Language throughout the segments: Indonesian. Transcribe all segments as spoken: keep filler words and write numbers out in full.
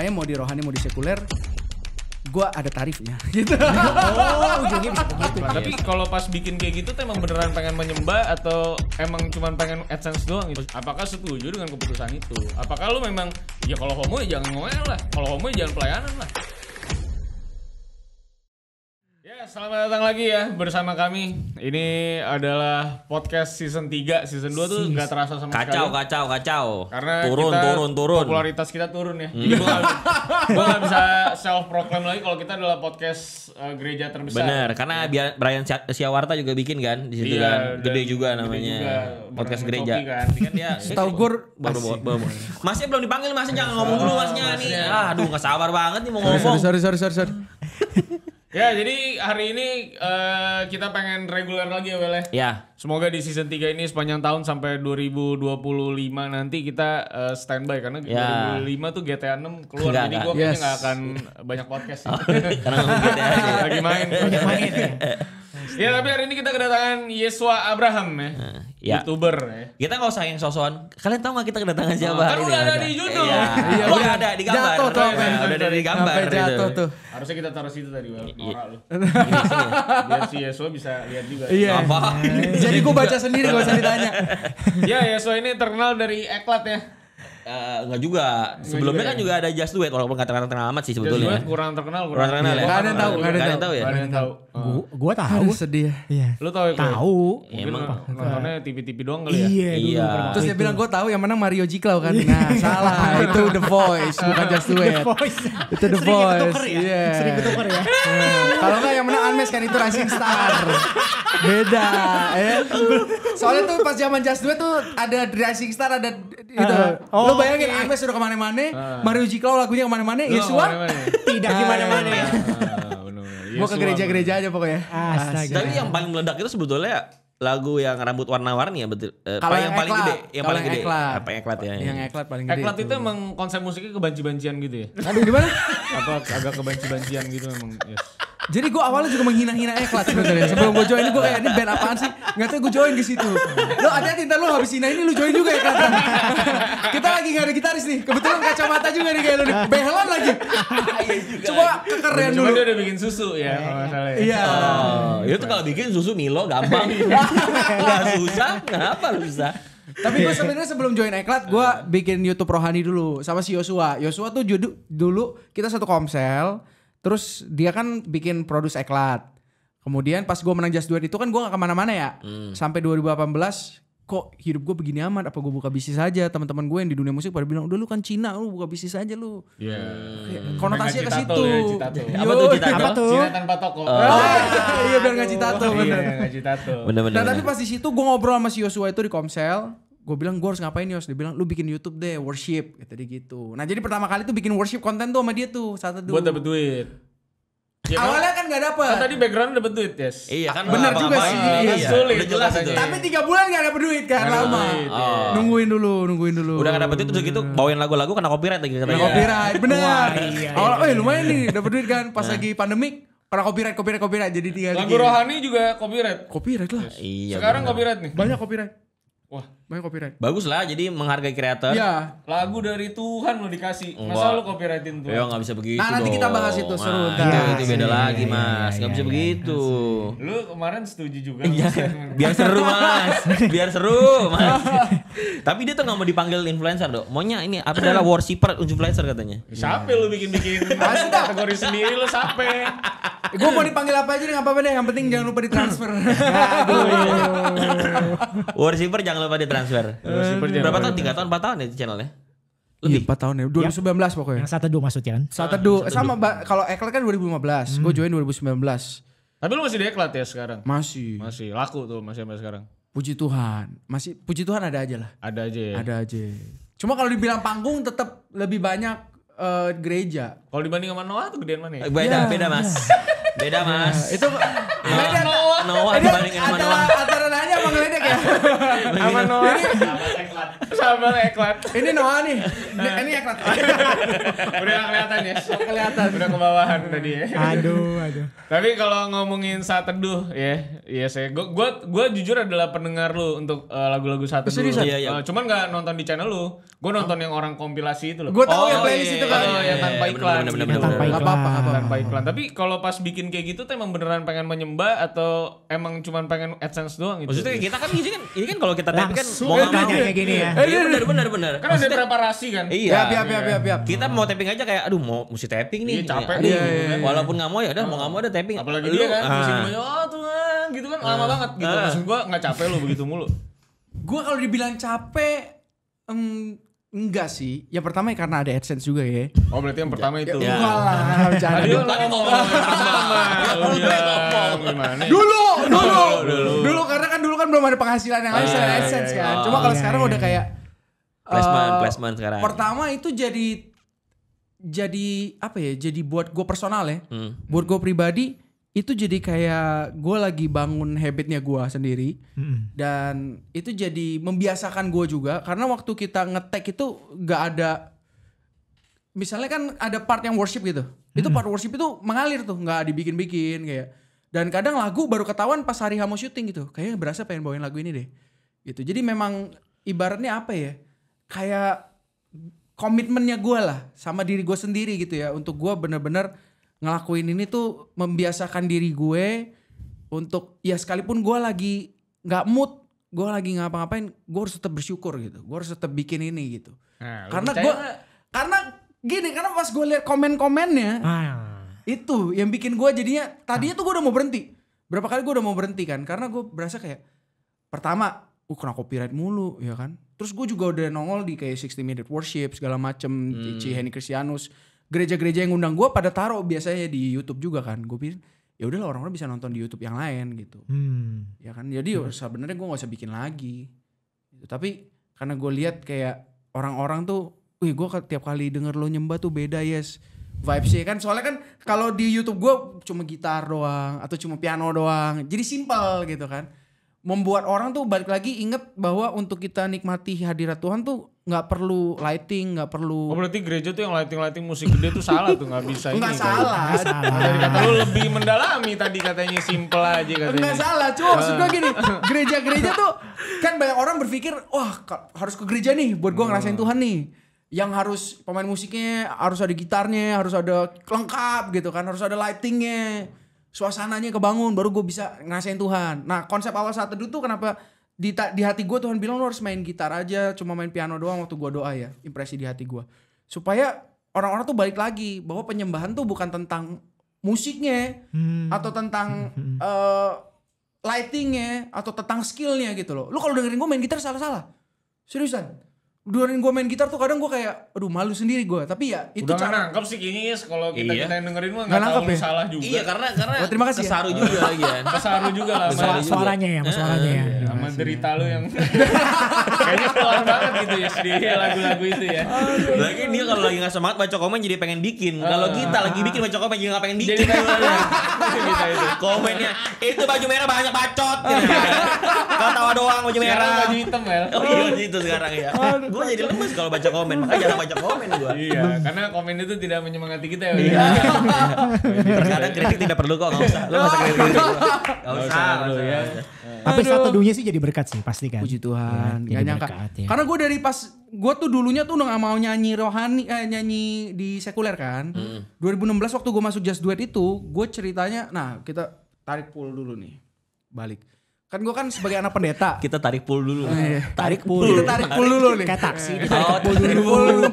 Makanya mau di rohani mau di sekuler, gue ada tarifnya gitu. Oh, ujungnya bisa begitu. Nah, tapi kalau pas bikin kayak gitu tuh emang beneran pengen menyembah atau emang cuman pengen AdSense doang gitu? Apakah setuju dengan keputusan itu? Apakah lu memang ya kalau homo ya jangan ngomel lah, kalau homo ya jangan pelayanan lah? Ya, selamat datang lagi ya bersama kami. Ini adalah podcast season tiga, season dua tuh nggak terasa sama kacau, sekali. Kacau, kacau, kacau. Karena turun, kita, turun, turun. Popularitas kita turun ya. Hmm. Gue nggak bisa self proclaim lagi kalau kita adalah podcast uh, gereja terbesar. Bener, karena ya. Brian Siawarta juga bikin kan di situ iya, kan, gede juga namanya gede juga, podcast gereja. Kan dia setahu gue baru baru. Masnya belum dipanggil, Masnya jangan ngomong dulu Masnya nih. Ah, aduh nggak sabar banget nih mau ngomong. Sorry, sorry, sorry, sorry. Ya, jadi hari ini uh, kita pengen reguler lagi ya, Wel. Ya. Semoga di season tiga ini sepanjang tahun sampai dua ribu dua puluh lima nanti kita uh, standby karena ya. dua ribu dua puluh lima tuh G T A enam keluar. Enggak, jadi gue kayaknya yes. gak akan banyak podcast sih. Oh, karena G T A lagi main. Lagi main ya. Ya, tapi hari ini kita kedatangan Yeshua Abraham ya. Ya. YouTuber ya. Kita gak usah yang sosokan. Kalian tahu gak kita kedatangan siapa oh, hari ini? Kan udah ada di judul. Iya, ya, udah, udah ada di gambar. Jatuh tuh. Ya, udah ada di gambar. Jatuh tuh. Harusnya kita taruh situ tadi, Wel. Biar si Yeshua bisa lihat juga. Iya. Jadi gue baca sendiri, gak usah ditanya. Ya, Yeshua ini terkenal dari Eclat ya. Uh, enggak juga. Sebelumnya enggak juga kan ya. Juga ada Just Duet walaupun enggak terkenal amat sih sebetulnya. Just Duet kurang terkenal, kurang, kurang terkenal ya. Enggak ada yang tahu, enggak ada yang tahu ya. Enggak ada yang tahu. Gua gua tahu sedih. Iya. Lu tahu ya? Tahu. Emang nontonnya T V T V doang kali ya. Iya. iya. Terus dia bilang gua tahu yang menang Mario G. Klau kan. Nah, salah. Itu The Voice, bukan Just Duet. The Voice. Itu The Voice. Iya. Sering ketuker ya. Kalau enggak yang menang Anmes kan itu Rising Star. Beda ya. Soalnya tuh pas zaman Just Duet tuh ada Rising Star ada itu. Lu bayangin Anmes sudah kemana-mana, uh. Mario G. Klau lagunya kemana-mana, Yeshua tidak kemana-mana. Mau ke gereja-gereja aja pokoknya. Astaga. Tapi yang paling meledak itu sebetulnya lagu yang rambut warna-warni ya betul. Eh, Kalau yang, yang paling gede, yang paling gede. Apa yang Eclat ya? Yang Eclat paling gede. Eclat itu emang konsep musiknya kebanci-bancian gitu ya. Aduh gimana? Apa agak kebanci-bancian gitu memang. Yes. Jadi gue awalnya juga menghina-hina Eclat sebenarnya. Sebelum gue join gue kayak ini band apaan sih? Nggak tahu gue join ke situ. Lo hati-hati ntar lo habis hina ini lo join juga Eclat. Kita lagi nggak ada gitaris nih. Kebetulan kacamata juga nih kayak lo nih. Behelan lagi. Coba keren dulu. Cuma dia udah bikin susu ya kalau nggak salah. Iya. Itu tuh kalau bikin susu Milo gampang. Nggak susah. Kenapa susah? Tapi gue sebenarnya sebelum join Eclat gue bikin YouTube rohani dulu sama si Yosua. Yosua tuh judul dulu kita satu komsel. Terus dia kan bikin produce Eclat. Kemudian pas gue menang Just Duet itu kan gue gak kemana-mana ya. Hmm. Sampai dua ribu delapan belas kok hidup gue begini amat. Apa gue buka bisnis aja? Teman-teman gue yang di dunia musik pada bilang udah lu kan Cina, lu buka bisnis aja lu. Iya. Yeah. Konotasinya ke situ. Ya, apa tuh citato? Apa tuh? Cina tanpa toko. Oh. Oh. Iya biar nggak citato bener. Iya nggak citato. Bener-bener. Nah tapi pas di situ gue ngobrol sama si Yosua itu di komsel. Gue bilang gue harus ngapain Yos, dia bilang lu bikin YouTube deh worship gitu gitu. Nah jadi pertama kali tuh bikin worship konten tuh sama dia tuh Saat Teduh. Buat dapet duit. Ya, awalnya kan gak dapet. Kan tadi background dapet duit Yes. Iya kan bener juga sih. Iya. Sulit. Udah jelas itu. Tapi tiga bulan gak dapet duit kan gak lama. Duit, ya. oh. Nungguin dulu, nungguin dulu. Udah gak dapet duit terus gitu bawain lagu-lagu kena copyright lagi. Kena copyright bener. Awalnya eh lumayan nih dapet duit kan pas lagi pandemik. Karena copyright, copyright, copyright jadi tiga. Lagu rohani juga copyright. Copyright lah. Sekarang copyright nih. Banyak copyright. Wah, banyak copyright. Bagus lah, jadi menghargai kreator. Iya. Lagu dari Tuhan lo dikasih. Masa lo copyrightin tuh? Ya nggak bisa begitu. Nah nanti dong. Kita bahas itu seru. Nah, itu, itu beda iya, lagi iya, mas, nggak iya, bisa iya, begitu. Iya. Lu kemarin setuju juga. Iya. Biar seru mas, biar seru mas. Tapi dia tuh nggak mau dipanggil influencer dok. Maunya ini apa adalah worshiper influencer katanya. Siapa lu bikin-bikin kategori sendiri lu siapa? Gue mau dipanggil apa aja nggak apa-apa deh. Yang penting jangan lupa ditransfer. Worshiper jangan lupa ditransfer. Berapa tahun? tiga tahun, empat tahun ya channelnya? Lebih ya, empat tahun ya. dua ribu sembilan belas ya. Pokoknya. Yang Saat Teduh maksudnya kan? Saat Teduh. Sama kalau Eclat kan dua ribu lima belas. Hmm. Gue join dua ribu sembilan belas. Tapi lu masih di Eclat ya sekarang? Masih. Masih laku tuh masih sampai sekarang. Puji Tuhan. Masih puji Tuhan ada aja lah. Ada aja ya. Ada aja. Cuma kalau dibilang panggung tetap lebih banyak Uh, gereja. Kalau dibanding sama Noah tuh gedean mana ya? Beda, yeah. beda mas. Beda mas. Itu beda Noah. Noah dibanding sama Noah. Antara nanya sama ngeledek ya. Sama Noah. Eclat. Sambal Eclat. Ini Noah nih. Nah. Ini Eclat. Udah kelihatan ya. Kelihatan. Udah kebawahan tadi ya. Aduh, aduh. Tapi kalau ngomongin Saat Teduh ya, ya saya gua gua, gua jujur adalah pendengar lu untuk uh, lagu-lagu Saat Teduh. Serius, iya, iya. Uh, cuman enggak nonton di channel lu. Gua nonton oh. yang orang kompilasi itu loh. Gua tahu oh, yang playlist itu kan. Oh, yang tanpa iklan. Bener-bener enggak apa-apa, tanpa iklan. Tapi kalau pas bikin kayak gitu tuh emang beneran pengen menyembah atau emang cuman pengen AdSense doang gitu. Maksudnya kita kan ini kan ini kan kalau kita tapi kan mau nanya kayak gini ya. Iya benar benar benar. Kan ada preparasi kan? Iya. Biap biap biap biap. Kita mau tapping aja kayak aduh mau mesti tapping nih. Iya capek nih. Walaupun enggak mau ya udah mau enggak mau ada tapping. Apalagi dia kan mesti oh Tuhan gitu kan lama banget gitu. Maksud gua enggak capek lu begitu mulu. Gua kalau dibilang capek enggak sih, yang pertama ya karena ada AdSense juga ya. Oh berarti yang pertama itu. Ya, enggak lah, jangan. Aduh, tadi ngomong pertama. Dulu, dulu, dulu, dulu karena kan dulu kan belum ada penghasilan yang lain ah, selain AdSense iya, iya. kan. Cuma oh, kalau iya, sekarang iya. udah kayak placement, uh, placement sekarang. Pertama itu jadi, jadi apa ya? Jadi buat gue personal ya, hmm. buat gue pribadi itu jadi kayak gue lagi bangun habitnya gue sendiri. Hmm. Dan itu jadi membiasakan gue juga karena waktu kita ngetek itu nggak ada. Misalnya kan ada part yang worship gitu, hmm. itu part worship itu mengalir tuh, nggak dibikin-bikin kayak. Dan kadang lagu baru ketahuan pas hari H mau syuting gitu. Kayaknya berasa pengen bawain lagu ini deh. Gitu. Jadi memang ibaratnya apa ya? Kayak komitmennya gue lah sama diri gue sendiri gitu ya. Untuk gue bener-bener ngelakuin ini tuh membiasakan diri gue. Untuk ya sekalipun gue lagi gak mood. Gue lagi ngapa-ngapain. Gue harus tetap bersyukur gitu. Gue harus tetap bikin ini gitu. Nah, karena gue... Karena gini, karena pas gue liat komen-komennya... Ah. Itu yang bikin gue jadinya, tadinya tuh gue udah mau berhenti. Berapa kali gue udah mau berhenti kan, karena gue berasa kayak, pertama, uh kena copyright mulu ya kan. Terus gue juga udah nongol di kayak sixty minute worship segala macem, hmm. Ci Henny Kristianus. Gereja-gereja yang undang gue pada taruh biasanya di YouTube juga kan. Gue pikir, ya udahlah orang-orang bisa nonton di YouTube yang lain gitu. Hmm. Ya kan, jadi hmm. sebenarnya gue gak usah bikin lagi. Tapi karena gue lihat kayak orang-orang tuh, wih gue tiap kali denger lo nyembah tuh beda yes. Vibesnya kan soalnya kan kalau di YouTube gue cuma gitar doang atau cuma piano doang, jadi simple gitu kan, membuat orang tuh balik lagi inget bahwa untuk kita nikmati hadirat Tuhan tuh nggak perlu lighting, nggak perlu. Oh berarti gereja tuh yang lighting-lighting musik gede tuh salah tuh, nggak bisa ini. Nggak salah. Dari kata lu lebih mendalami tadi katanya simple aja katanya. Nggak salah, cuma maksud gue gini, gereja-gereja tuh kan banyak orang berpikir wah harus ke gereja nih buat gue ngerasain Tuhan nih. Yang harus pemain musiknya, harus ada gitarnya, harus ada lengkap gitu kan. Harus ada lightingnya, suasananya kebangun baru gue bisa ngerasain Tuhan. Nah konsep awal Saat Teduh tuh kenapa di, di hati gue Tuhan bilang lo harus main gitar aja. Cuma main piano doang waktu gue doa ya. Impresi di hati gue. Supaya orang-orang tuh balik lagi. Bahwa penyembahan tuh bukan tentang musiknya. Hmm. Atau tentang hmm. uh, lightingnya. Atau tentang skillnya gitu loh. Lo kalau dengerin gue main gitar salah-salah. Seriusan. Duarin gue main gitar tuh kadang gue kayak aduh malu sendiri gue, tapi ya itu udah cara nangkep sih gini kalau kita iya. kita yang dengerin mah nggak tahu ya? Salah juga iya karena karena oh, terima kasih kesaru ya. Juga lagi kan kesaru juga lah suaranya, suaranya ya suaranya uh, ya sama derita ya. Lu yang kayaknya keluar banget gitu ya sedih lagu-lagu itu ya lagi dia kalau lagi nggak semangat baca komen jadi pengen bikin uh, kalau kita uh, lagi bikin baca komen jadi nggak pengen bikin jadi komennya itu baju merah banyak bacot kalau tawa doang baju merah baju hitam ya oh gitu sekarang ya gue jadi lemes kalau baca komen, makanya jarang baca komen gue. Iya, karena komen itu tidak menyemangati kita ya. Iya. Kadang kritik tidak perlu kok, nggak usah. Lo nggak usah kritik. Nggak usah. Tapi Saat Teduhnya sih jadi berkat sih, pasti kan. Puji Tuhan, nggak nyangka. Karena gue dari pas, gue tuh dulunya tuh nggak mau nyanyi rohani, nyanyi di sekuler kan. dua ribu enam belas waktu gue masuk Just Duet itu, gue ceritanya, nah kita tarik pul dulu nih, balik. Kan gue kan sebagai anak pendeta. Kita tarik pul dulu. Eh, tarik pul. Kita tarik pul dulu nih. Kayak taksi. Kita pul dulu.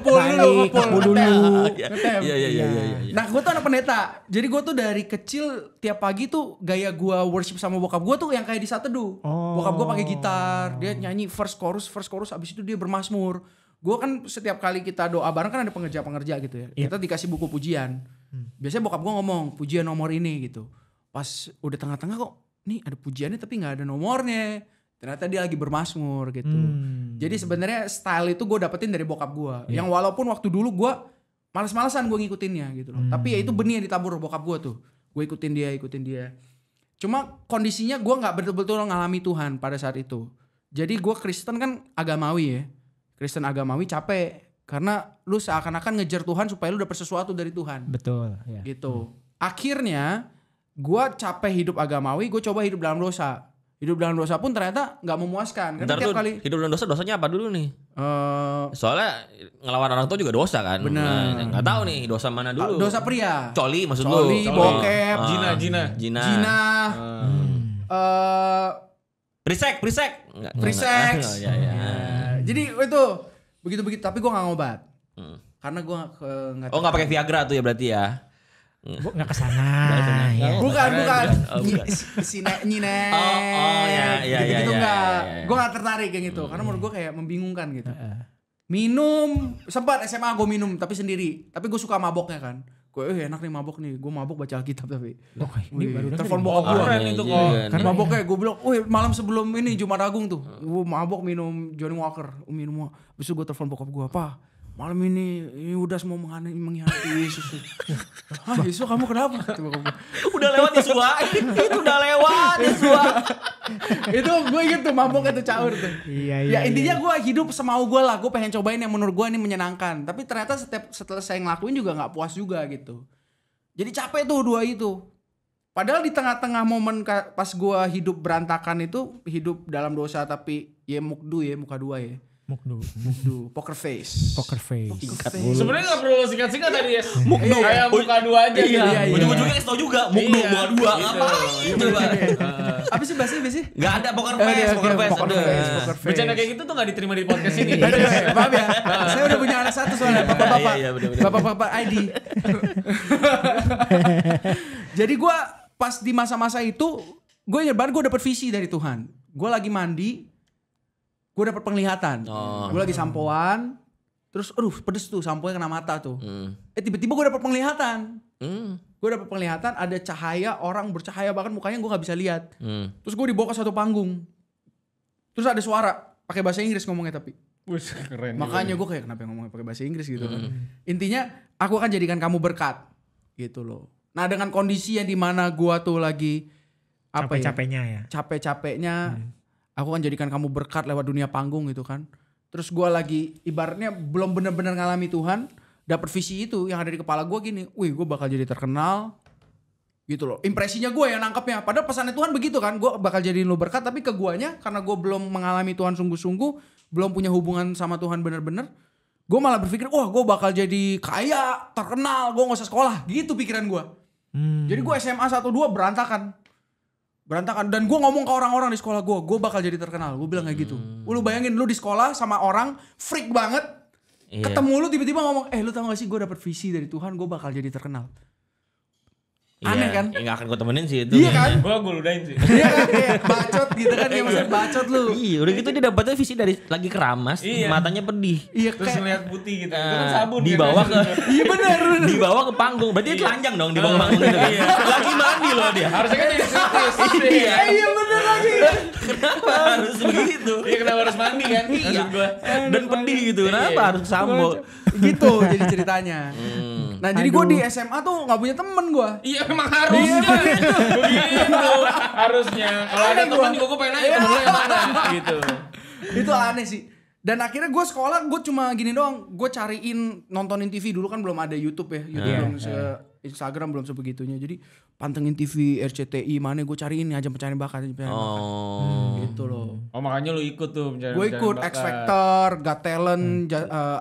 Pul dulu. Pul dulu. Iya, iya, iya. Nah gue tuh anak pendeta. Jadi gue tuh dari kecil tiap pagi tuh gaya gue worship sama bokap gue tuh yang kayak di Saat Teduh. Oh. Bokap gue pakai gitar. Dia nyanyi first chorus, first chorus. Abis itu dia bermasmur. Gue kan setiap kali kita doa bareng kan ada pengerja-pengerja gitu ya. Yep. Kita dikasih buku pujian. Hmm. Biasanya bokap gue ngomong pujian nomor ini gitu. Pas udah tengah-tengah kok. Nih ada pujiannya tapi gak ada nomornya. Ternyata dia lagi bermasmur gitu. Hmm. Jadi sebenarnya style itu gue dapetin dari bokap gue. Yeah. Yang walaupun waktu dulu gue males-malesan gue ngikutinnya gitu loh. Hmm. Tapi ya itu benih yang ditabur bokap gue tuh. Gue ikutin dia, ikutin dia. Cuma kondisinya gue gak betul-betul ngalami Tuhan pada saat itu. Jadi gue Kristen kan agamawi ya. Kristen agamawi capek. Karena lu seakan-akan ngejar Tuhan supaya lu dapet sesuatu dari Tuhan. Betul. Ya. Gitu. Hmm. Akhirnya gue capek hidup agamawi, gue coba hidup dalam dosa. Hidup dalam dosa pun ternyata gak memuaskan. Bentar tuh, kali... hidup dalam dosa, dosanya apa dulu nih? Uh... Soalnya ngelawan orang tua juga dosa kan? Bener. Nah, gak tahu nih dosa mana dulu. Dosa pria. Coli maksud lu? Coli, bokep. Uh, jina, jina. Jina. Jina. Uh. Uh... Prisek, prisek. Prisek. Oh, ya, ya. Uh, jadi itu... begitu-begitu, tapi gue gak ngobat. Hmm. Karena gue uh, gak... Oh gak pakai Viagra tuh ya berarti ya? Gak kesana. Bukan, bukan. bukan. Oh, bukan. Sinek, nyinek. Oh, oh ya, ya, gitu, ya. Gitu-gitu ya, gak. Ya, ya. Gue gak tertarik yang itu. Hmm. Karena menurut gue kayak membingungkan gitu. Uh. Minum. Sempat S M A gue minum, tapi sendiri. Tapi gue suka maboknya kan. Gue eh, enak nih mabok nih. Gue mabok baca Alkitab tapi. Oh, ini baru telepon bokap gue. Keren itu kok. Karena maboknya gue bilang, wih malam sebelum ini Jumat Agung tuh. Gue mabok minum Johnny Walker. Minum. Habis itu gue telepon bokap gue. Apa? Malam ini, ini udah semua mengkhianati Yesus. Hah Yesus kamu kenapa? Udah lewat Yosua. Itu udah lewat Yosua. Itu gue inget tuh maboknya tuh caur tuh. Iya, iya, ya intinya iya. Gue hidup semau gue lah. Gue pengen cobain yang menurut gue ini menyenangkan. Tapi ternyata setiap setelah saya ngelakuin juga gak puas juga gitu. Jadi capek tuh dua itu. Padahal di tengah-tengah momen pas gue hidup berantakan itu. Hidup dalam dosa tapi ya mukdu ya muka dua ya. Mukdu, mukdu, poker face, poker face. Sebenarnya nggak perlu singkat-singkat tadi ya. Mukdu, kayak buka dua aja. Iya, ujung-ujungnya kasih tau juga. Mukdu, buka dua, ngapain coba? Apa sih bahasanya biasa? Gak ada poker face, poker face, poker face. Bercanda kayak gitu tuh nggak diterima di podcast ini. Maaf ya, saya udah punya anak satu soalnya. Bapak-bapak, bapak-bapak I D. Jadi gue pas di masa-masa itu, gue ingat banget gue dapet visi dari Tuhan. Gue lagi mandi. Gue dapet penglihatan, oh, gue lagi sampoan, terus aduh pedes tuh sampoannya kena mata tuh. Mm. Eh tiba-tiba gue dapet penglihatan, mm. gue dapet penglihatan ada cahaya orang bercahaya bahkan mukanya gue gak bisa lihat. Mm. Terus gue dibawa ke satu panggung, terus ada suara pakai bahasa Inggris ngomongnya tapi. Wih, keren. Makanya gue kayak kenapa ngomongnya pakai bahasa Inggris gitu mm. kan. Intinya aku akan jadikan kamu berkat gitu loh. Nah dengan kondisi yang dimana gue tuh lagi apa capek-capeknya ya? Capek-capeknya. Mm. Aku kan jadikan kamu berkat lewat dunia panggung gitu kan. Terus gue lagi ibaratnya belum benar-benar ngalami Tuhan. Dapet visi itu yang ada di kepala gue gini. Wih gue bakal jadi terkenal gitu loh. Impresinya gue yang nangkepnya. Padahal pesannya Tuhan begitu kan. Gue bakal jadiin lo berkat tapi ke guanya. Karena gue belum mengalami Tuhan sungguh-sungguh. Belum punya hubungan sama Tuhan bener-bener. Gue malah berpikir wah gue bakal jadi kaya, terkenal. Gue gak usah sekolah. Gitu pikiran gue. Hmm. Jadi gue S M A satu dua berantakan. Berantakan dan gue ngomong ke orang-orang di sekolah gue, gue bakal jadi terkenal, gue bilang kayak gitu. Hmm. Lu bayangin lu di sekolah sama orang freak banget, iya. Ketemu lu tiba-tiba ngomong, eh lu tau gak sih gue dapet visi dari Tuhan, gue bakal jadi terkenal. Aneh iya, kan? Ya gak akan gue temenin sih itu. Iya kan? Gue gue ludahin sih. Iya kan? Kayak bacot gitu kan, dia maksudnya bacot lu. Iya udah gitu dia dapetnya visi dari lagi keramas, iya. Matanya pedih. Iya, terus kayak, ngeliat putih gitu, uh, itu kan sabun. Dibawa kan? Ke, iya bener. Dibawa ke panggung, berarti dia telanjang dong di panggung-panggung gitu kan? Lagi mandi loh dia. Harusnya kan jadi iya, iya bener lagi. Kenapa harus begitu? Iya kenapa harus mandi kan? Iya. Dan pedih gitu, kenapa harus sambo? Gitu jadi ceritanya. Nah jadi gue di S M A tuh gak punya temen gue. Iya memang harusnya gitu. Begitu harusnya. Kalau ada temen juga gue pengen nanya temen lu yang mana gitu. Itu aneh sih. Dan akhirnya gue sekolah gue cuma gini doang. Gue cariin nontonin T V dulu kan belum ada YouTube ya. YouTube belum Instagram belum sebegitunya. Jadi pantengin T V, R C T I mana gue cariin aja pencarian bakat. Oh gitu loh. Oh makanya lu ikut tuh pencarian bakat. Gue ikut X Factor, Got Talent,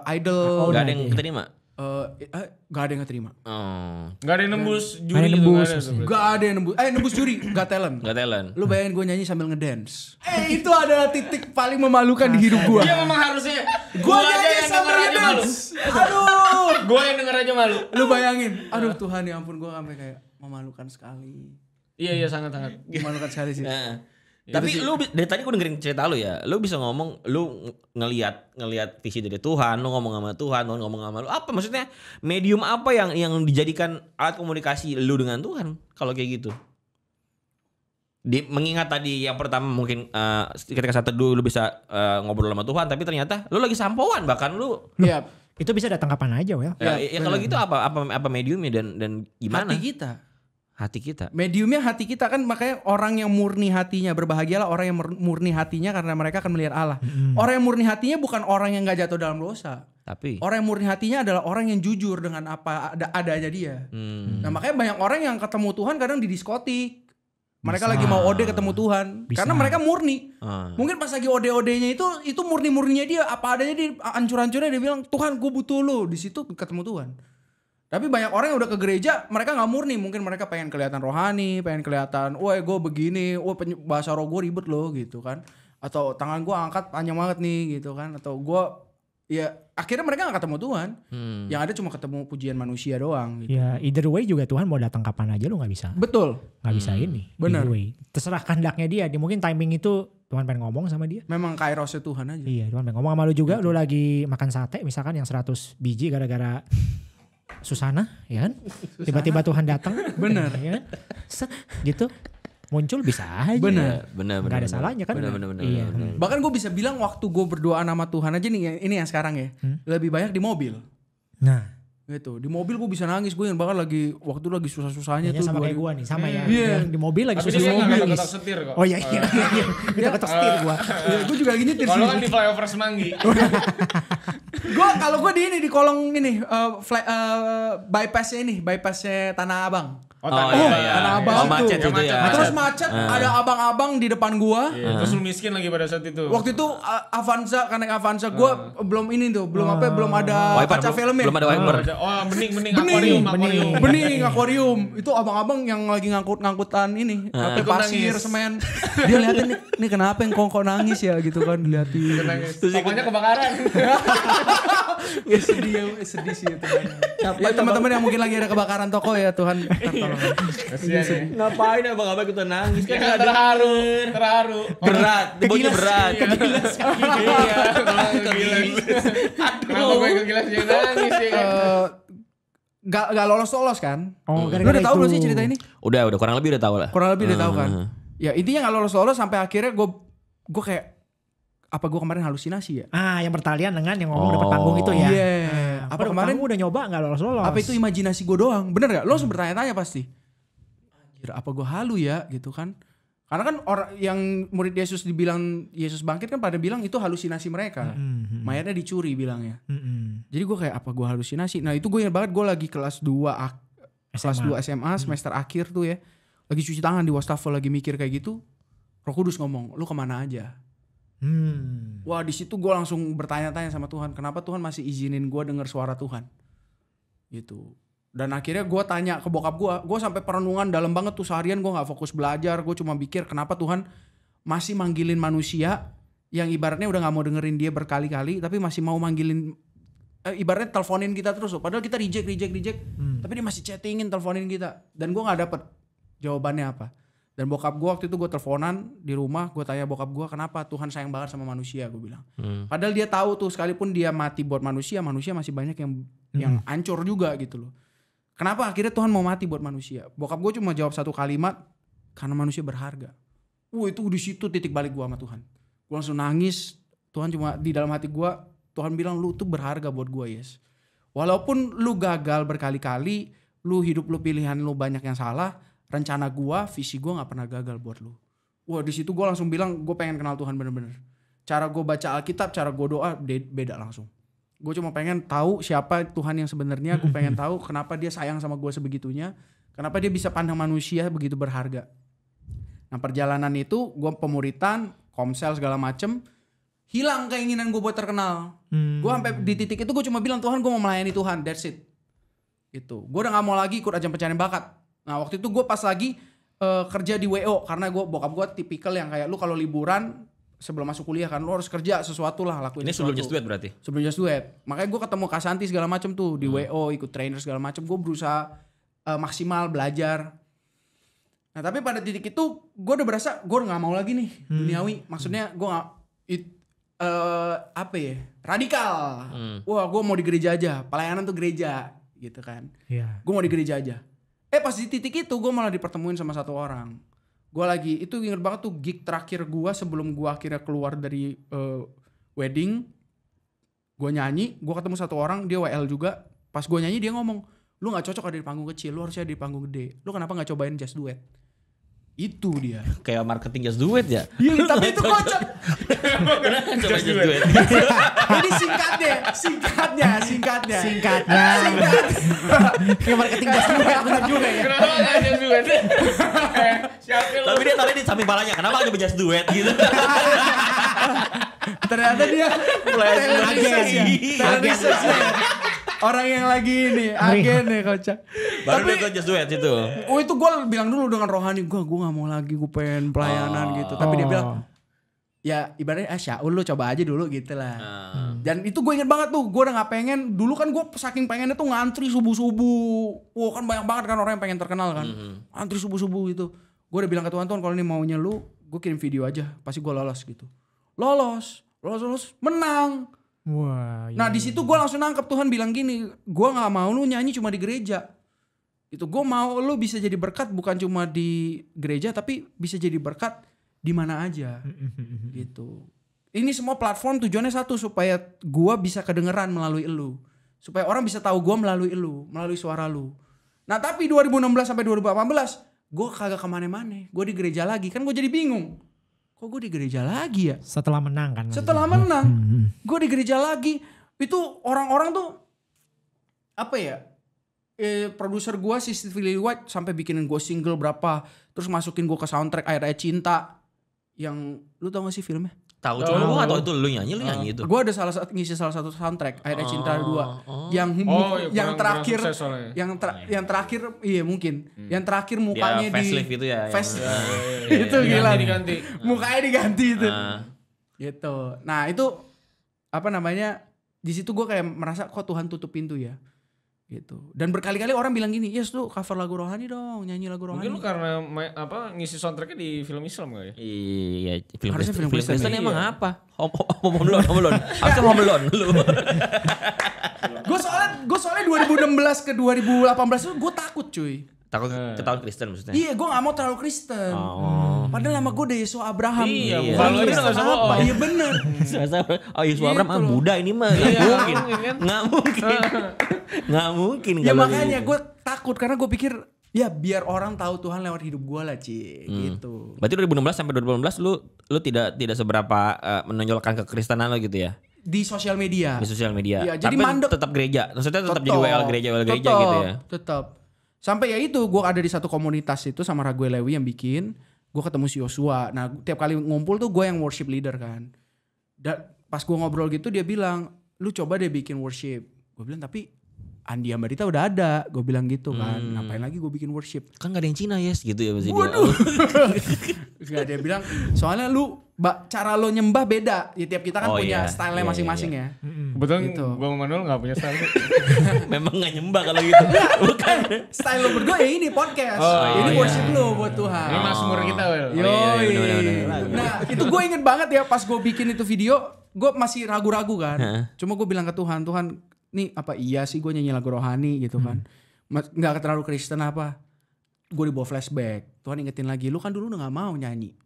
Idol. Gak ada yang keterima? Uh, eh, gak ada yang terima, oh. Gak ada yang nembus juri, gak ada, nembus, itu, gak ada, gak ada yang nembus, eh nembus juri, gak talent, gak talent. Lu bayangin gue nyanyi sambil ngedance, eh itu adalah titik paling memalukan di hidup gue. Iya memang harusnya, gue nyanyi sambil ngedance, aduh, gue yang denger aja malu. Lu bayangin, aduh Tuhan ya ampun gue sampai kayak memalukan sekali. Iya iya sangat sangat memalukan sekali sih. Tapi lu dari tadi gue dengerin cerita lu ya, lu bisa ngomong, lu ngelihat ngelihat visi dari Tuhan, lu ngomong sama Tuhan, lu ngomong sama lu apa maksudnya medium apa yang yang dijadikan alat komunikasi lu dengan Tuhan kalau kayak gitu? Di, mengingat tadi yang pertama mungkin uh, ketika saat teduh lu bisa uh, ngobrol sama Tuhan, tapi ternyata lu lagi sampoan bahkan lu. Iya. Itu bisa datang kapan aja, Wel. Ya, ya, ya kalau gitu apa apa apa mediumnya dan dan gimana? Hati kita. Hati kita. Mediumnya hati kita kan, makanya orang yang murni hatinya, berbahagialah orang yang murni hatinya karena mereka akan melihat Allah. Hmm. Orang yang murni hatinya bukan orang yang gak jatuh dalam dosa. Tapi orang yang murni hatinya adalah orang yang jujur dengan apa ada adanya dia. Hmm. Nah makanya banyak orang yang ketemu Tuhan kadang di diskotik. Mereka bisa. Lagi mau ode ketemu Tuhan. Bisa. Karena mereka murni. Uh. Mungkin pas lagi ode-odenya itu, itu murni-murninya dia. Apa adanya dia, ancur-ancurnya dia bilang, Tuhan gue butuh lo. Di situ ketemu Tuhan. Tapi banyak orang yang udah ke gereja, mereka gak murni. Mungkin mereka pengen kelihatan rohani, pengen kelihatan, woi gue begini, woi bahasa roh gue ribet loh gitu kan. Atau tangan gue angkat panjang banget nih gitu kan. Atau gue, ya akhirnya mereka gak ketemu Tuhan. Hmm. Yang ada cuma ketemu pujian manusia doang gitu. Ya either way juga Tuhan mau datang kapan aja lo gak bisa. Betul. Gak hmm. bisa ini. Bener. Terserah kehendaknya dia, dia mungkin timing itu Tuhan pengen ngomong sama dia. Memang kairosnya Tuhan aja. Iya Tuhan pengen ngomong sama lo juga, lo lagi makan sate misalkan yang seratus biji gara-gara... Susana, ya kan? Tiba-tiba Tuhan datang, bener, ya kan? Set, gitu, muncul bisa aja. Bener, bener, bener. Gak ada bener, salahnya kan? Bener, bener, bener, iya. bener, bener. Bahkan gue bisa bilang waktu gue berdoa nama Tuhan aja nih, ini yang sekarang ya, hmm? lebih banyak di mobil. Nah, gitu di mobil gue bisa nangis, gue yang bahkan lagi waktu lagi susah-susahnya tuh. Sama kayak gue nih, sama ya. Yeah. Di mobil lagi susah-susahnya nangis. Setir kok. Oh iya, iya, iya. Kita ketok setir gue. Gue juga lagi nyetir sih. Kalau kan di flyover Semanggi. Gue kalau gue di ini di kolong ini uh, fly, uh, bypassnya ini bypassnya Tanah Abang. Oh, oh iya, iya. Tanah Abang oh, macet itu. Itu ya. Nah, terus macet uh. ada abang-abang di depan gue. Yeah. Uh. Terus lu miskin lagi pada saat itu. Waktu itu uh, Avanza karena Avanza gue uh. belum ini tuh belum uh. apa belum ada wiper, kaca filmnya. Belum ada wiper. Oh bening bening akuarium akuarium bening akuarium itu abang-abang yang lagi ngangkut-ngangkutan ini uh. pasir semen. Dia liatin nih, nih kenapa yang kongkong nangis ya gitu kan diliatin. Pokoknya kebakaran. Ya sedih, sedih sih ya Tuhan. Ya teman-teman yang mungkin lagi ada kebakaran toko ya Tuhan. Ngapain abang-abang kita nangis? Kayak terharu, terharu. Berat, bocah berat. Kegilas. Kegilas. Aduh. Kegilas dia nangis ya kan. Gak gak lolos-lolos kan? Oh, gara-gara itu. Lu udah tahu belum sih cerita ini? Udah, udah kurang lebih udah tahu lah. Kurang lebih udah tahu kan. Ya intinya gak lolos-lolos sampai akhirnya gue gue kayak apa gue kemarin halusinasi ya? Ah, yang bertalian dengan yang ngomong oh. depan panggung itu ya. Iya. Yeah. Nah, apa kemarin gue udah nyoba nggak lolos-lolos? Apa itu imajinasi gue doang? Bener gak? Lo harus bertanya-tanya pasti. Anjir, apa gue halu ya? Gitu kan? Karena kan orang yang murid Yesus dibilang Yesus bangkit kan pada bilang itu halusinasi mereka. Mm-hmm. Mayatnya dicuri bilangnya. Mm-hmm. Jadi gue kayak apa gue halusinasi? Nah itu gue ingat banget gue lagi kelas dua S M A. kelas dua S M A semester mm. akhir tuh ya. Lagi cuci tangan di wastafel lagi mikir kayak gitu. Roh Kudus ngomong, lo kemana aja? Hmm. Wah di situ gue langsung bertanya-tanya sama Tuhan, kenapa Tuhan masih izinin gue dengar suara Tuhan gitu. Dan akhirnya gue tanya ke bokap gue, gue sampai perenungan dalam banget tuh seharian gue nggak fokus belajar, gue cuma pikir kenapa Tuhan masih manggilin manusia yang ibaratnya udah nggak mau dengerin dia berkali-kali, tapi masih mau manggilin, eh, ibaratnya teleponin kita terus, padahal kita reject, reject, reject, hmm. tapi dia masih chattingin, teleponin kita, dan gue nggak dapet jawabannya apa. Dan bokap gue waktu itu gue teleponan di rumah, gue tanya bokap gue kenapa Tuhan sayang banget sama manusia, gue bilang. Hmm. Padahal dia tahu tuh sekalipun dia mati buat manusia, manusia masih banyak yang hmm. yang hancur juga gitu loh. Kenapa akhirnya Tuhan mau mati buat manusia? Bokap gue cuma jawab satu kalimat, karena manusia berharga. Wuh itu di situ titik balik gue sama Tuhan. Gue langsung nangis, Tuhan cuma di dalam hati gue, Tuhan bilang lu tuh berharga buat gue Yes. Walaupun lu gagal berkali-kali, lu hidup lu pilihan lu banyak yang salah, rencana gue, visi gue gak pernah gagal buat lu. Wah di situ gue langsung bilang gue pengen kenal Tuhan bener-bener. Cara gue baca Alkitab, cara gue doa beda langsung. Gue cuma pengen tahu siapa Tuhan yang sebenarnya. Gue pengen tahu kenapa dia sayang sama gue sebegitunya. Kenapa dia bisa pandang manusia begitu berharga. Nah perjalanan itu gue pemuritan, komsel segala macem. Hilang keinginan gue buat terkenal. Hmm. Gue sampai di titik itu gue cuma bilang Tuhan gue mau melayani Tuhan. That's it. Gitu. Gue udah gak mau lagi ikut ajang pencarian bakat. Nah waktu itu gue pas lagi uh, kerja di W O karena gue bokap gue tipikal yang kayak lu kalau liburan sebelum masuk kuliah kan lu harus kerja sesuatu lah lakuin. Ini sebelum Just Duet berarti? Sebelum Just Duet. Makanya gue ketemu Kasanti segala macem tuh di hmm. W O ikut trainer segala macem. Gue berusaha uh, maksimal belajar. Nah tapi pada titik itu gue udah berasa gue nggak mau lagi nih hmm. duniawi. Maksudnya gue nggak uh, apa ya radikal. Hmm. Wah gue mau di gereja aja. Pelayanan tuh gereja gitu kan. Yeah. Gue mau di gereja aja. Eh pas di titik itu gue malah dipertemuin sama satu orang. Gue lagi, itu inget banget tuh gig terakhir gue sebelum gue akhirnya keluar dari uh, wedding. Gue nyanyi, gue ketemu satu orang, dia W L juga. Pas gue nyanyi dia ngomong, Lu gak cocok ada di panggung kecil, lu harusnya ada di panggung gede. Lu kenapa gak cobain Just Duet? Itu dia. Kayak marketing Just Duet ya? Iya, tapi itu kocak. Coba Just Duet. Jadi singkatnya, singkatnya, singkatnya. Singkatnya. Kayak marketing Just Duet, bener juga ya. Kenapa gak Just Duet? Tapi dia tadi di samping palanya, kenapa gak Just Duet gitu. Ternyata dia telerisasi ya. Telerisasi ya. Orang yang lagi ini, agen nih kocak. Baru tapi, dia Just Duet itu. Oh itu gue bilang dulu dengan rohani gue, gue gak mau lagi, gue pengen pelayanan oh. gitu. Tapi dia bilang, ya ibaratnya ah Syaul lu coba aja dulu gitu lah. Hmm. Dan itu gue inget banget tuh, gue udah gak pengen, dulu kan gue saking pengennya tuh ngantri subuh-subuh. Wah kan banyak banget kan orang yang pengen terkenal kan. Mm-hmm. Antri subuh-subuh gitu. Gue udah bilang ke Tuhan, Tuhan kalau ini maunya lu, gue kirim video aja, pasti gue lolos gitu. Lolos, lolos, lolos, menang. Wah, nah iya. Di situ gue langsung nangkep Tuhan bilang gini, gue nggak mau lu nyanyi cuma di gereja, itu gue mau lu bisa jadi berkat bukan cuma di gereja tapi bisa jadi berkat di mana aja, gitu. Ini semua platform tujuannya satu supaya gue bisa kedengeran melalui lu, supaya orang bisa tahu gue melalui lu, melalui suara lu. Nah tapi dua ribu enam belas sampai dua ribu delapan belas gue kagak kemana-mana, gue di gereja lagi, kan gue jadi bingung. Kok gue di gereja lagi ya? Setelah menang kan? Setelah menang, gue di gereja lagi. Itu orang-orang tuh apa ya? Eh, produser gue si Stevie White sampai bikinin gue single berapa, terus masukin gue ke soundtrack Ayat-Ayat Cinta. Yang lu tau gak sih filmnya? Tahu, cuma gue gak tau itu lu nyanyi, lu nyanyi itu. Gue ada salah satu ngisi salah satu soundtrack Ayat-Ayat Cinta dua. Yang yang terakhir, yang yang terakhir, iya mungkin. Yang terakhir mukanya di facelift itu ya. Itu gila. Mukanya diganti itu. Gitu. Nah itu apa namanya? Di situ gue kayak merasa kok Tuhan tutup pintu ya. Gitu. Dan berkali-kali orang bilang gini, yes lu cover lagu rohani dong, nyanyi lagu rohani. Mungkin lu karena main, apa ngisi soundtracknya di film Islam gak ya? Iya, film harusnya film Kristen, Kristen iya. Emang apa? Home Alone, Home Alone, harusnya Home Alone lu. Gue soalnya, gue soalnya dua ribu enam belas ke dua ribu delapan belas itu gue takut cuy. Takut ketahuan Kristen maksudnya? Iya, gue gak mau terlalu Kristen. Oh. Padahal nama gue udah Yeshua Abraham. Iya, bukan iya. Kristen iya. Apa? Iya bener. Oh Yeshua Abraham ah Buddha ini mah. Gak mungkin. Gak mungkin. Gak mungkin. Ya makanya gue takut karena gue pikir ya biar orang tahu Tuhan lewat hidup gue lah Ci. Hmm. Gitu. Berarti dua ribu enam belas sampai dua ribu delapan belas lu lu tidak tidak seberapa uh, menonjolkan kekristenan lo gitu ya? Di sosial media. Di sosial media. Ya, tapi tetap gereja. Maksudnya tetap jadi W L gereja, W L gereja gitu ya? Tetap. Sampai ya itu gue ada di satu komunitas itu sama Raguel Lewi yang bikin. Gue ketemu si Yosua. Nah tiap kali ngumpul tuh gue yang worship leader kan. Dan pas gue ngobrol gitu dia bilang, lu coba deh bikin worship. Gue bilang tapi Andi Amrita udah ada. Gue bilang gitu kan. Hmm. Ngapain lagi gue bikin worship. Kan gak ada yang Cina yes gitu ya. Waduh. Gak ada yang bilang. Soalnya lu cara lo nyembah beda. Ya tiap kita kan oh, punya iya. style-nya iya, masing-masing iya, iya. ya. Kebetulan gitu. Bang Manuel gak punya style. Memang gak nyembah kalau gitu. Bukan. Style lo berdua ya ini podcast. Oh, ini iya. worship lo buat Tuhan. Ini masmur kita. Well. Yoi. Oh, iya, iya, iya, iya. Nah itu gue inget banget ya pas gue bikin itu video. Gue masih ragu-ragu kan. Huh? Cuma gue bilang ke Tuhan. Tuhan nih apa iya sih gue nyanyi lagu rohani gitu kan. Hmm. Gak terlalu Kristen apa. Gue dibawa flashback. Tuhan ingetin lagi. Lu kan dulu udah gak mau nyanyi.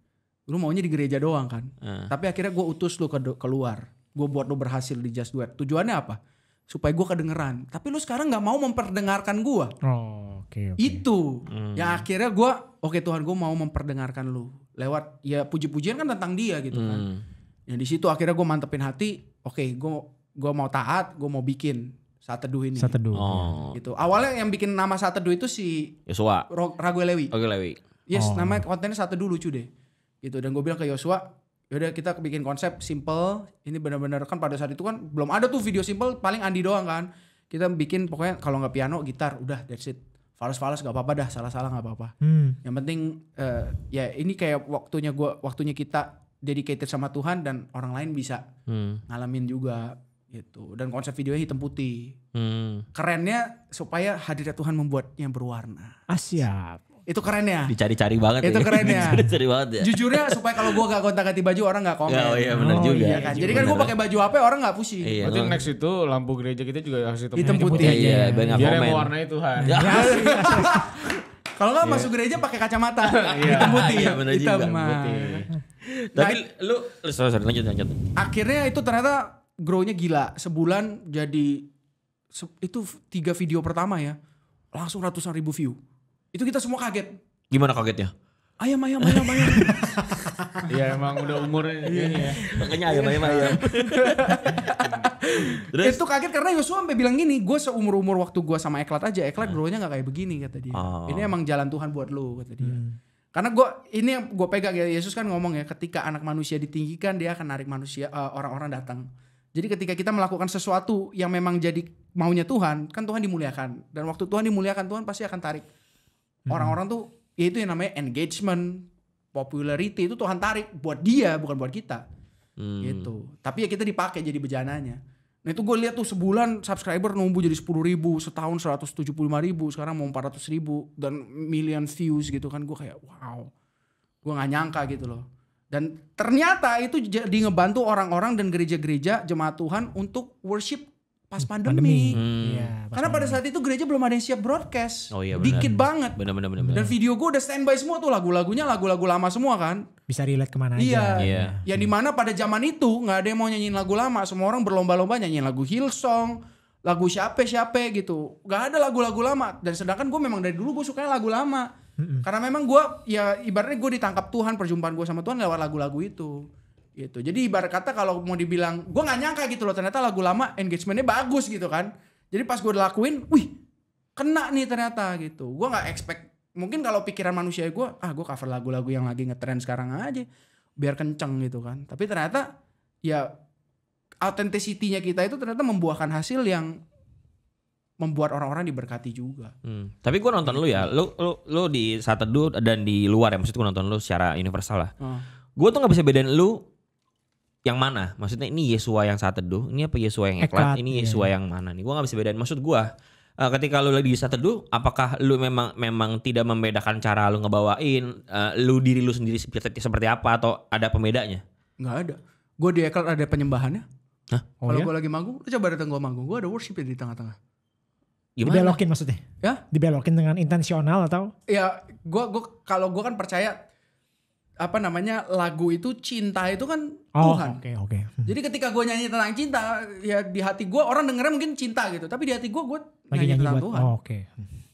Lu maunya di gereja doang kan. Uh. Tapi akhirnya gue utus lu ke keluar. Gue buat lu berhasil di Just Duet. Tujuannya apa? Supaya gue kedengeran. Tapi lu sekarang gak mau memperdengarkan gue. Oh, okay, okay. Itu. Hmm. Ya akhirnya gue, oke okay, Tuhan gue mau memperdengarkan lu. Lewat ya puji-pujian kan tentang dia gitu hmm. kan. Ya di situ akhirnya gue mantepin hati. Oke okay, gue gue mau taat, gue mau bikin Saat Teduh ini. Saat Teduh. Oh. Gitu. Awalnya yang bikin nama Saat Teduh itu si Yosua. Raguel Lewi. Raguel Lewi. Yes, oh. Namanya kontennya Saat Teduh lucu deh. Gitu dan gue bilang ke Yosua, yaudah kita bikin konsep simple, ini benar-benar kan pada saat itu kan belum ada tuh video simple, paling Andi doang kan, kita bikin pokoknya kalau nggak piano gitar, udah that's it, falas-falas nggak apa-apa dah, salah-salah nggak apa-apa, hmm. yang penting uh, ya ini kayak waktunya gue, waktunya kita dedicated sama Tuhan dan orang lain bisa hmm. ngalamin juga gitu, dan konsep videonya hitam putih, hmm. kerennya supaya hadirat Tuhan membuatnya berwarna. Asyap. Itu kerennya. Dicari-cari banget. Itu ya. Kerennya. Dicari-cari banget ya. Jujurnya supaya kalau gue gak gonta-ganti baju orang gak komen. Oh iya benar oh, juga. Iya kan? Iya, jadi kan gue pakai baju apa orang gak pusing. Iya, berarti next itu lampu gereja kita juga harus hitam, hitam putih. putih. Iya, biar gak komen. Biar warnanya Tuhan. Ya, ya, kalau gak yeah. masuk gereja pakai kacamata. Hitam putih. Iya benar juga. Hitam putih. Tapi nah, lu, lu sorry, sorry, lanjut, lanjut. Akhirnya itu ternyata grow-nya gila. Sebulan jadi, itu tiga video pertama ya. langsung ratusan ribu view. Itu kita semua kaget. Gimana kagetnya? Ayam, ayam, ayam, ayam. Iya emang udah umurnya kayaknya ya. Makanya ayam, ayam, ayam. Itu kaget karena Yosua sampai bilang gini, gue seumur-umur waktu gue sama Eclat aja, Eclat grownya gak kayak begini kata dia. Oh. Ini emang jalan Tuhan buat lo kata dia. Hmm. Karena gue, ini yang gue pegang ya, Yesus kan ngomong ya, ketika anak manusia ditinggikan dia akan narik manusia, orang-orang uh, datang. Jadi ketika kita melakukan sesuatu yang memang jadi maunya Tuhan, kan Tuhan dimuliakan. Dan waktu Tuhan dimuliakan, Tuhan pasti akan tarik. Orang-orang tuh ya itu yang namanya engagement, popularity, itu Tuhan tarik buat dia bukan buat kita. Hmm. Gitu. Tapi ya kita dipakai jadi bejananya. Nah itu gue lihat tuh sebulan subscriber numbuh jadi sepuluh ribu, setahun seratus tujuh puluh lima ribu, sekarang mau empat ratus ribu dan million views gitu kan. Gue kayak wow, gue gak nyangka gitu loh. Dan ternyata itu jadi ngebantu orang-orang dan gereja-gereja jemaat Tuhan untuk worship pas pandemi, pandemi. Hmm. Ya, pas karena pandemi. Pada saat itu gereja belum ada yang siap broadcast. Oh, iya, dikit banget. Bener-bener. Dan video gue udah standby semua tuh, lagu-lagunya lagu-lagu lama semua kan. Bisa relate kemana iya. aja. Iya. Ya dimana pada zaman itu nggak ada yang mau nyanyiin lagu lama, semua orang berlomba-lomba nyanyiin lagu Hillsong, lagu siapa-siapa gitu. Gak ada lagu-lagu lama. Dan sedangkan gue memang dari dulu gue sukanya lagu lama. Mm-hmm. Karena memang gue ya ibaratnya gue ditangkap Tuhan, perjumpaan gue sama Tuhan lewat lagu-lagu itu. Gitu. Jadi ibarat kata kalau mau dibilang gue gak nyangka gitu loh ternyata lagu lama engagementnya bagus gitu kan. Jadi pas gue lakuin wih kena nih ternyata gitu. Gue gak expect, mungkin kalau pikiran manusia gue ah gue cover lagu-lagu yang lagi ngetrend sekarang aja biar kenceng gitu kan. Tapi ternyata ya authenticity-nya kita itu ternyata membuahkan hasil yang membuat orang-orang diberkati juga. Hmm. Tapi gue nonton lu ya, lu, lu, lu di Saat Teduh dan di luar ya, maksud gue nonton lu secara universal lah. Hmm. Gue tuh gak bisa bedain lu yang mana, maksudnya ini Yesua yang Saat Teduh, ini apa Yesua yang Eclat, ini Yesua iya. yang mana nih, gue gak bisa bedain. Maksud gue uh, ketika lu lagi di Saat Teduh, apakah lu memang memang tidak membedakan cara lu ngebawain, uh, lu diri lu sendiri seperti, seperti apa atau ada pembedanya? Gak ada, gue di Eclat ada penyembahannya. Hah? Oh, kalau iya? gue lagi manggung, lu coba datang gue manggung, gue ada worship di tengah-tengah. Gimana? Dibelokin maksudnya? Ya? Dibelokin dengan intensional atau? Ya, gue kalau gue kan percaya apa namanya lagu itu cinta itu kan oh, Tuhan. Oke okay, oke. Okay. Hmm. Jadi ketika gue nyanyi tentang cinta ya di hati gue orang dengernya mungkin cinta gitu, tapi di hati gue gue nyanyi, nyanyi tentang buat, Tuhan. Oh, oke. Okay.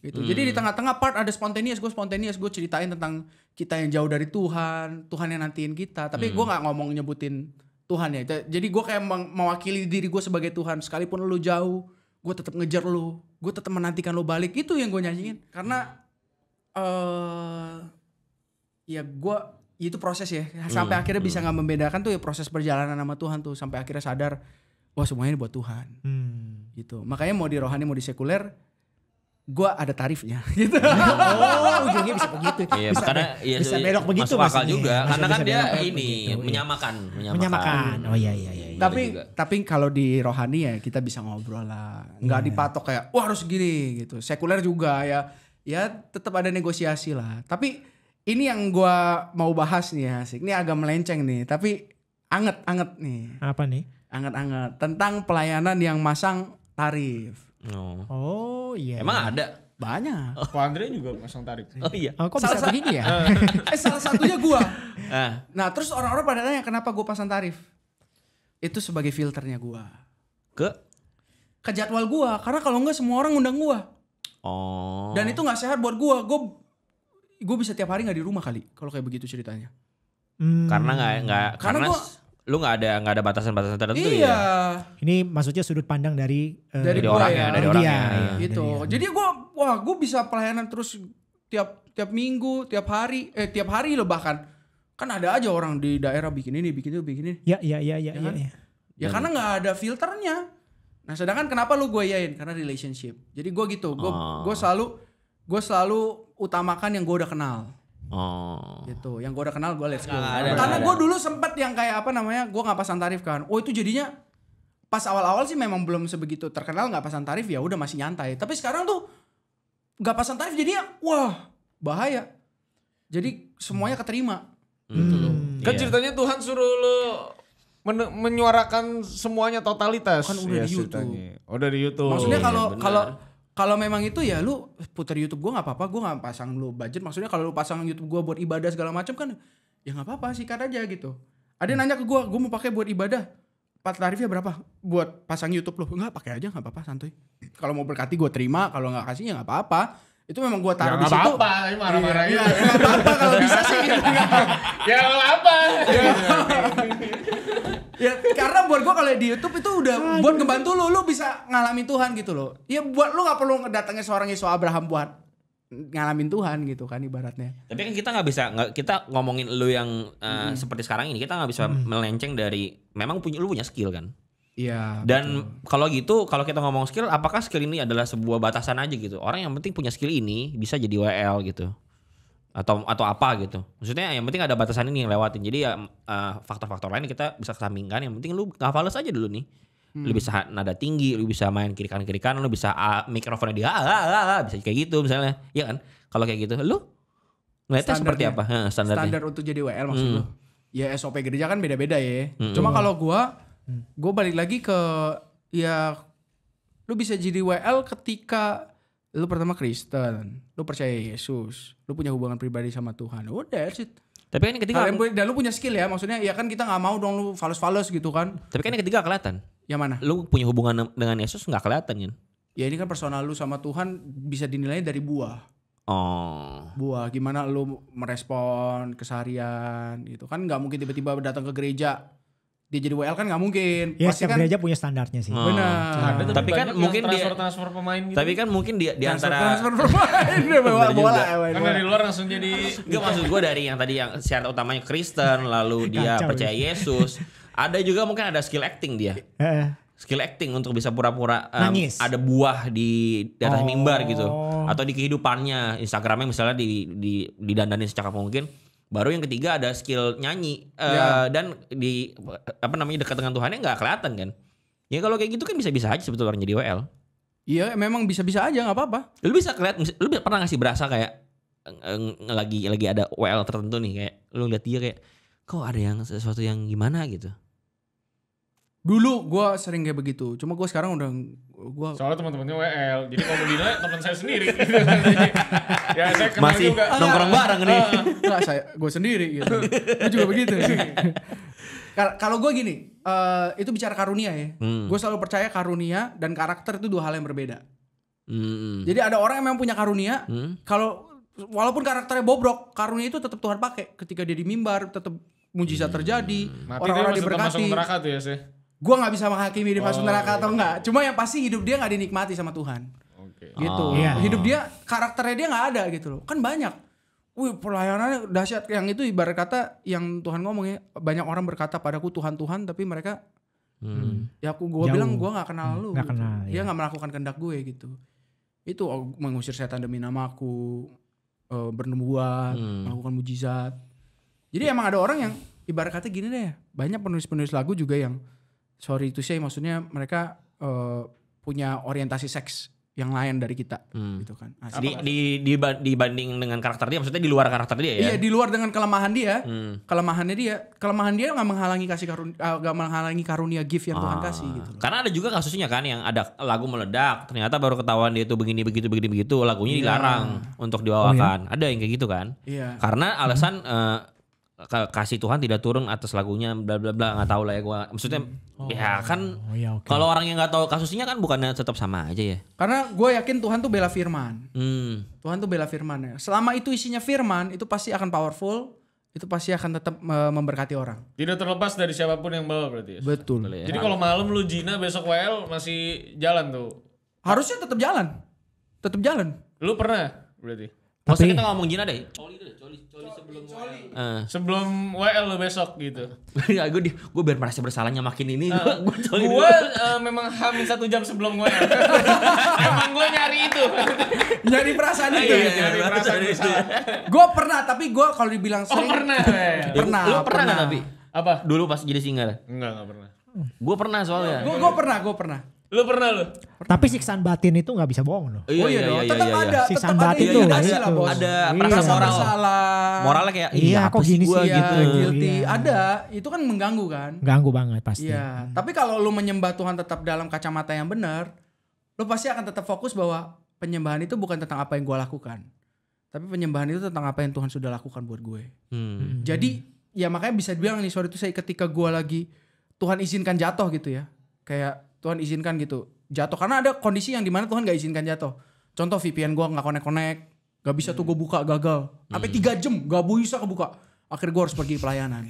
Gitu. Hmm. Jadi di tengah-tengah part ada spontaneous, gue spontaneous gue ceritain tentang kita yang jauh dari Tuhan, Tuhan yang nantiin kita. Tapi hmm. gue nggak ngomong nyebutin Tuhan ya. Jadi gue kayak mewakili diri gue sebagai Tuhan. Sekalipun lu jauh, gue tetap ngejar lu, gue tetap menantikan lu balik. Itu yang gue nyanyiin karena uh, ya gue itu proses ya sampai hmm, akhirnya hmm. bisa nggak membedakan tuh ya proses perjalanan sama Tuhan tuh sampai akhirnya sadar wah semuanya ini buat Tuhan hmm. gitu. Makanya mau di rohani mau di sekuler gue ada tarifnya gitu. Oh ujungnya bisa begitu iya, bisa, karena, be iya, bisa belok iya, begitu masuk akal juga masuk karena kan dia ini begitu, menyamakan, menyamakan menyamakan oh iya iya iya tapi iya tapi kalau di rohani ya kita bisa ngobrol lah nggak yeah. dipatok kayak wah harus gini gitu. Sekuler juga ya ya tetap ada negosiasi lah. Tapi ini yang gue mau bahas nih asik. Ini agak melenceng nih, tapi anget-anget nih. Apa nih? Anget-anget tentang pelayanan yang masang tarif. Oh, oh iya. Yeah. Emang ada? Banyak. Ko Andre juga masang tarif. Oh iya. Oh, kok salah bisa begini ya? eh salah satunya gue. Nah terus orang-orang pada tanya kenapa gue pasang tarif? Itu sebagai filternya gue. Ke? Ke jadwal gue. Karena kalau enggak semua orang ngundang gue. Oh. Dan itu nggak sehat buat gue. Gue Gue bisa tiap hari gak di rumah kali kalau kayak begitu ceritanya. Hmm. Karena gak, gak karena, karena gua, lu gak ada gak ada batasan-batasan tertentu iya. ya. Ini maksudnya sudut pandang dari uh, dari, dari orangnya, ya. dari orangnya iya, gitu. Dari jadi gue wah gue bisa pelayanan terus tiap tiap minggu, tiap hari, eh tiap hari loh bahkan. Kan ada aja orang di daerah bikin ini, bikin itu, bikin ini. Ya ya ya ya. Ya, kan? ya, ya. ya karena gak ada filternya. Nah, sedangkan kenapa lu gue yain? Karena relationship. Jadi gue gitu, gue oh. gue selalu gue selalu utamakan yang gue udah kenal. Oh. Gitu. Yang gue udah kenal gue let's go. Nah, ada, karena gue dulu sempet yang kayak apa namanya. Gue gak pasang tarif kan. Oh itu jadinya. Pas awal-awal sih memang belum sebegitu terkenal. Gak pasang tarif ya udah masih nyantai. Tapi sekarang tuh. Gak pasang tarif jadinya. Wah bahaya. Jadi semuanya keterima. Hmm. Gitu loh. Kan yeah. ceritanya Tuhan suruh lo. Men menyuarakan semuanya totalitas. Kan udah ya, di YouTube. Oh, udah di YouTube. Maksudnya kalau ya, kalau Kalau memang itu ya lu putar YouTube gue nggak apa-apa, gue nggak pasang lu budget. Maksudnya kalau lu pasang YouTube gue buat ibadah segala macam kan, ya nggak apa-apa sikat aja gitu. Ada yang nanya ke gue, gue mau pakai buat ibadah, Pak tarifnya berapa buat pasang YouTube lo? Enggak, pakai aja, nggak apa-apa, santuy. Kalau mau berkati gue terima, kalau nggak kasih ya nggak apa-apa. Itu memang gue taruh ya, di situ. Apa, ya, marah-marah ya, ya, apa, apa kalau bisa sih. Gitu. Ya apa? Ya, ya karena buat gue kalau di YouTube itu udah Aduh. buat ngebantu lo, lo bisa ngalamin Tuhan gitu loh. Ya buat lo nggak perlu datangnya seorang Yeshua Abraham buat ngalamin Tuhan gitu kan ibaratnya. Tapi kan kita nggak bisa, gak, kita ngomongin lu yang uh, hmm. seperti sekarang ini kita nggak bisa hmm. melenceng dari memang punya lu punya skill kan. Iya. Dan kalau gitu kalau kita ngomong skill, apakah skill ini adalah sebuah batasan aja gitu? Orang yang penting punya skill ini bisa jadi W L gitu atau atau apa gitu. Maksudnya yang penting ada batasan ini yang lewatin. Jadi ya uh, faktor-faktor lain kita bisa kesampingkan. Yang penting lu ngafales aja dulu nih. Hmm. Lu bisa nada tinggi, lu bisa main kiri kanan kiri kanan, lu bisa uh, mikrofonnya dia, ah, ah, ah, ah, bisa kayak gitu misalnya, ya kan? Kalau kayak gitu, lu ngeliatnya seperti apa? He, standarnya. Standar untuk jadi W L maksud hmm. lu? Ya S O P gereja kan beda-beda ya. Hmm. Cuma kalau gua, gua balik lagi ke ya, lu bisa jadi W L ketika lu pertama Kristen, lu percaya Yesus, lu punya hubungan pribadi sama Tuhan. Oh, that's it. Tapi kan ketika Kalian, aku, dan lu punya skill ya, maksudnya ya kan kita nggak mau dong lu fales-fales gitu kan. Tapi kan ketika kelihatan. Yang mana? Lu punya hubungan dengan Yesus nggak kelihatan kan? Ya ini kan personal lu sama Tuhan bisa dinilai dari buah. Oh. Buah gimana lu merespon keseharian gitu kan? Nggak mungkin tiba-tiba datang ke gereja dia jadi W L kan nggak mungkin. Ya setiap kan, gereja punya standarnya sih. Oh. Benar. Nah, tapi kan mungkin dia transfer pemain. Gitu. Tapi kan mungkin dia di antara transfer pemain dia bawa bola. Kan dari luar langsung jadi. Gak maksud gue dari yang tadi yang syarat utamanya Kristen lalu dia Kacau, percaya ya. Yesus. Ada juga mungkin ada skill acting dia. Uh, skill acting untuk bisa pura-pura um, ada buah di, di atas oh. mimbar gitu. Atau di kehidupannya. Instagramnya misalnya di, di, didandanin secakap mungkin. Baru yang ketiga ada skill nyanyi. Uh, yeah. Dan di apa namanya dekat dengan Tuhannya gak kelihatan kan. Ya kalau kayak gitu kan bisa-bisa aja sebetulnya orang jadi W L. Iya memang bisa-bisa aja gak apa-apa. Lu bisa kelihatan, lu pernah gak sih berasa kayak lagi lagi ada W L tertentu nih. Kayak lu lihat dia kayak kok ada yang sesuatu yang gimana gitu. Dulu gue sering kayak begitu, cuma gue sekarang udah gue. Soalnya teman-temannya W L, jadi kalau dina teman saya sendiri. Ya saya kenal masih juga. Nongkrong bareng nih. Enggak, saya gue sendiri gitu. Gue juga begitu. Kalau gue gini, uh, itu bicara karunia ya. Hmm. Gue selalu percaya karunia dan karakter itu dua hal yang berbeda. Hmm. Jadi ada orang yang memang punya karunia, hmm. kalau walaupun karakternya bobrok, karunia itu tetap Tuhan pakai ketika dia di mimbar, tetap mujizat hmm. terjadi. Mati orang-orang diberkati. Mati ya sih. Gue gak bisa menghakimi hidup masuk oh, neraka iya. atau enggak. Cuma yang pasti hidup dia gak dinikmati sama Tuhan. Okay. Gitu. Oh. Yeah. Hidup dia, karakternya dia gak ada gitu loh. Kan banyak. Wih pelayanannya dahsyat. Yang itu ibarat kata yang Tuhan ngomongnya. Banyak orang berkata padaku Tuhan-Tuhan. Tapi mereka, hmm. ya aku gue bilang gue gak kenal lu. Gak gitu. Kenal, dia ya. Gak melakukan kehendak gue gitu. Itu mengusir setan demi namaku. Uh, bernubuat, hmm. melakukan mujizat. Jadi emang ada orang yang ibarat kata gini deh. Banyak penulis-penulis lagu juga yang sorry to say maksudnya mereka uh, punya orientasi seks yang lain dari kita hmm. gitu kan. Di, di, dibanding dengan karakter dia maksudnya di luar karakter dia ya? Iya di luar dengan kelemahan dia. Hmm. Kelemahannya dia. Kelemahan dia gak menghalangi, kasih karunia, gak menghalangi karunia gift yang ah. Tuhan kasih gitu. Karena ada juga kasusnya kan yang ada lagu meledak. Ternyata baru ketahuan dia itu begini begitu begini begitu. Lagunya yeah. dilarang untuk dibawakan. Oh, iya? Ada yang kayak gitu kan. Yeah. Karena alasan... Hmm. Uh, kasih Tuhan tidak turun atas lagunya bla bla bla nggak tahu lah ya gue maksudnya oh, ya kan oh, ya, okay. Kalau orang yang nggak tahu kasusnya kan bukannya tetap sama aja ya karena gue yakin Tuhan tuh bela firman hmm. Tuhan tuh bela firman ya selama itu isinya firman itu pasti akan powerful itu pasti akan tetap uh, memberkati orang tidak terlepas dari siapapun yang bawa berarti ya? Betul ya. Jadi kalau malam lu Jina besok W L masih jalan tuh harusnya tetap jalan tetap jalan lu pernah berarti. Maksudnya kita ngomong Jina deh. Coli deh, coli, coli sebelum coli. W L. Uh. Sebelum W L besok gitu. Ya gue gue biar merasa bersalahnya makin ini. Uh, gue uh, memang hamin satu jam sebelum W L. Emang gue nyari itu. Nyari perasaan itu. Iya, nyari perasaan itu. Gue pernah tapi gue kalau dibilang sering. Oh pernah. Pernah. Lu pernah nggak tapi? Apa? Dulu pas jadi single. Enggak enggak pernah. Gue pernah soalnya. Gue gue pernah gue pernah. Lu pernah lu? Tapi siksaan batin itu gak bisa bohong loh. Oh iya, iya, iya, iya tetap iya, iya. ada. Siksaan tetap batin itu iya, iya, iya, ada perasaan moral. Moralnya kayak iya kok gini sih ya, gitu. Guilty. Iya. Ada, itu kan mengganggu kan? Ganggu banget pasti. Iya. Tapi kalau lu menyembah Tuhan tetap dalam kacamata yang benar, lu pasti akan tetap fokus bahwa penyembahan itu bukan tentang apa yang gue lakukan. Tapi penyembahan itu tentang apa yang Tuhan sudah lakukan buat gue. Hmm. Jadi ya makanya bisa dibilang nih sorry itu saya ketika gue lagi Tuhan izinkan jatuh gitu ya. Kayak Tuhan izinkan gitu jatuh. Karena ada kondisi yang dimana Tuhan gak izinkan jatuh. Contoh V P N gue gak connect-connect. Gak bisa hmm. tuh gue buka, gagal. Sampai hmm. tiga jam gak bisa kebuka. Akhirnya gue harus pergi pelayanan.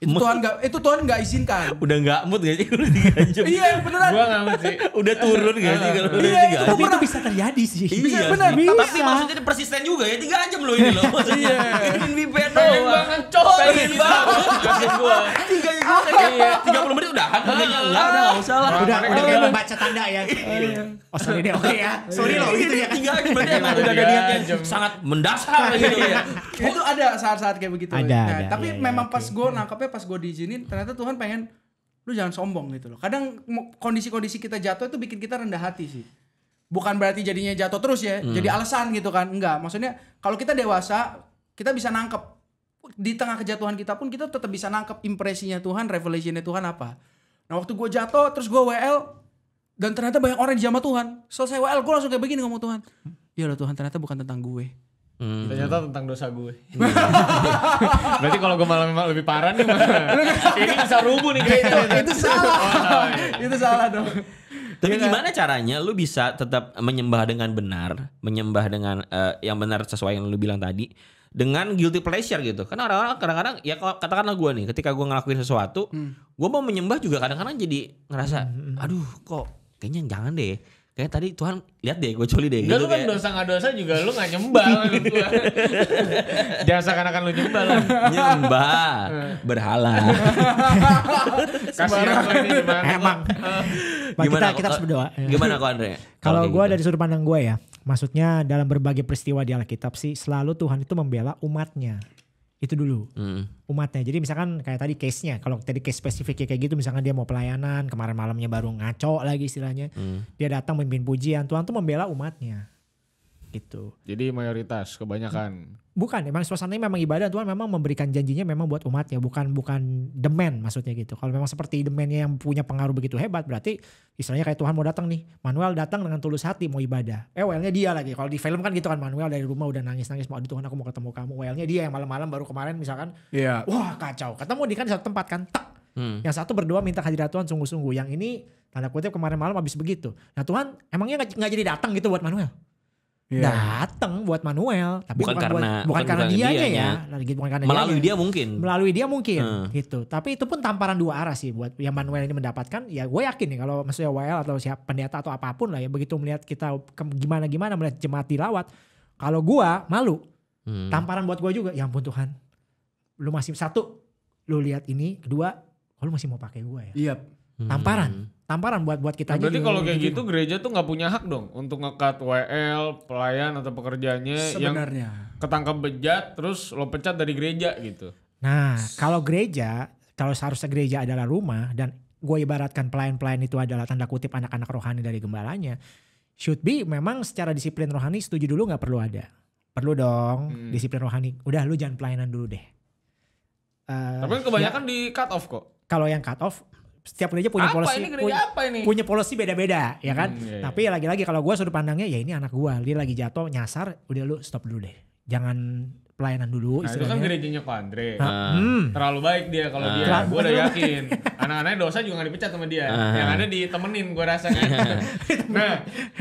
Itu Tuhan gak, itu Tuhan gak izinkan. Udah gak mood gak sih kalau tiga jam? Iya beneran. Gua gak mood sih. Udah turun gak sih kalau iya, tiga jam? Tapi itu bisa terjadi sih. Iya bener. Bisa. Tapi maksudnya persisten juga ya, tiga jam loh ini loh. Iya. Ini V P N doang. Pengen banget. Pengen banget. Pengen gua. tiga puluh menit udahan. Enggak, udah gak usah lah. Udah kayak membaca tanda ya. Oh sorry deh, oke ya. Sorry loh gitu ya. tiga jam berarti emang udah gak niat yang sangat mendasar gitu ya. Itu ada saat-saat kayak begitu. Ada. Tapi memang pas gue nangkapnya pas gue diizinin, ternyata Tuhan pengen lu jangan sombong gitu loh. Kadang kondisi-kondisi kita jatuh itu bikin kita rendah hati sih. Bukan berarti jadinya jatuh terus ya, hmm. jadi alasan gitu kan. Enggak, maksudnya kalau kita dewasa, kita bisa nangkep. Di tengah kejatuhan kita pun kita tetap bisa nangkep impresinya Tuhan, revelationnya Tuhan apa. Nah waktu gue jatuh, terus gue W L, dan ternyata banyak orang dijamah Tuhan. Selesai W L, gue langsung kayak begini ngomong Tuhan. Ya loh Tuhan, ternyata bukan tentang gue. Hmm. Ternyata tentang dosa gue. Berarti kalau gue malah memang lebih parah nih. Ini bisa rubuh nih kayak itu, itu salah. Oh, itu salah dong. Tapi ya, gimana caranya lu bisa tetap menyembah dengan benar, menyembah dengan uh, yang benar sesuai yang lu bilang tadi, dengan guilty pleasure gitu. Karena orang-orang kadang-kadang ya katakanlah gue nih, ketika gue ngelakuin sesuatu, hmm. gue mau menyembah juga kadang-kadang jadi ngerasa, aduh kok kayaknya jangan deh. Kayak tadi Tuhan lihat deh gue coli deh. Enggak gitu, lu kan kayak dosa nggak dosa juga lu nggak nyembah. Jangan seakan-akan lu nyembah lah. Nyembah berhala. Kasihan ini gimana? Emang. Gimana kita, kita harus berdoa. Gimana kok Andre? Kalau gue gitu, dari sudut pandang gue ya, maksudnya dalam berbagai peristiwa di Alkitab sih selalu Tuhan itu membela umatnya. Itu dulu hmm. umatnya. Jadi misalkan kayak tadi case-nya, kalau tadi case spesifiknya kayak gitu, misalkan dia mau pelayanan, kemarin malamnya baru ngaco lagi istilahnya, hmm. dia datang memimpin pujian, Tuhan tuh membela umatnya gitu. Jadi mayoritas kebanyakan. Bukan, emang suasananya memang ibadah, Tuhan memang memberikan janjinya memang buat umatnya, bukan bukan demand maksudnya gitu. Kalau memang seperti demandnya yang punya pengaruh begitu hebat, berarti istilahnya kayak Tuhan mau datang nih, Manuel datang dengan tulus hati mau ibadah. Eh W L-nya dia lagi. Kalau di film kan gitu kan, Manuel dari rumah udah nangis-nangis mau, aduh Tuhan aku mau ketemu kamu. W L-nya dia yang malam-malam baru kemarin misalkan. Yeah. Wah kacau. Ketemu di kan satu tempat kan. Tak. Hmm. Yang satu berdoa minta hadirat Tuhan sungguh-sungguh. Yang ini tanda kutip kemarin malam habis begitu. Nah Tuhan emangnya gak, gak jadi datang gitu buat Manuel. Yeah. Datang buat Manuel, tapi bukan, bukan karena buat, bukan karena dianya ya, ya. Bukan karena melalui dia, dia mungkin, melalui dia mungkin, hmm. gitu. Tapi itu pun tamparan dua arah sih buat yang Manuel ini mendapatkan. Ya gue yakin nih kalau maksudnya W L atau siapa pendeta atau apapun lah ya, begitu melihat kita gimana gimana melihat jemaat dilawat, kalau gue malu, hmm. tamparan buat gue juga. Ya ampun Tuhan, lu masih satu, lu lihat ini, kedua, oh, lu masih mau pakai gue ya? Iya. Yep. Tamparan. Hmm. Tamparan buat buat kita. Nah, berarti kalau kayak gitu gereja tuh nggak punya hak dong untuk ngekat W L, pelayan atau pekerjaannya yang ketangkap bejat terus lo pecat dari gereja gitu. Nah, kalau gereja, kalau seharusnya gereja adalah rumah dan gue ibaratkan pelayan-pelayan itu adalah tanda kutip anak-anak rohani dari gembalanya, should be memang secara disiplin rohani setuju dulu nggak perlu ada. Perlu dong hmm. disiplin rohani. Udah lu jangan pelayanan dulu deh. Uh, Tapi kebanyakan ya, di cut off kok. Kalau yang cut off setiap gereja punya apa, polisi ini gereja punya, apa ini? Punya polisi beda-beda ya kan. Hmm, iya, iya. Tapi lagi-lagi kalau gue sudut pandangnya ya ini anak gue dia lagi jatuh nyasar, udah lu stop dulu deh, jangan pelayanan dulu. Nah, itu kan gerejanya Ko Andre, nah, hmm. terlalu baik dia kalau nah, dia, gue udah yakin anak-anaknya dosa juga gak dipecat sama dia, uh-huh. yang ada ditemenin gue rasanya. Nah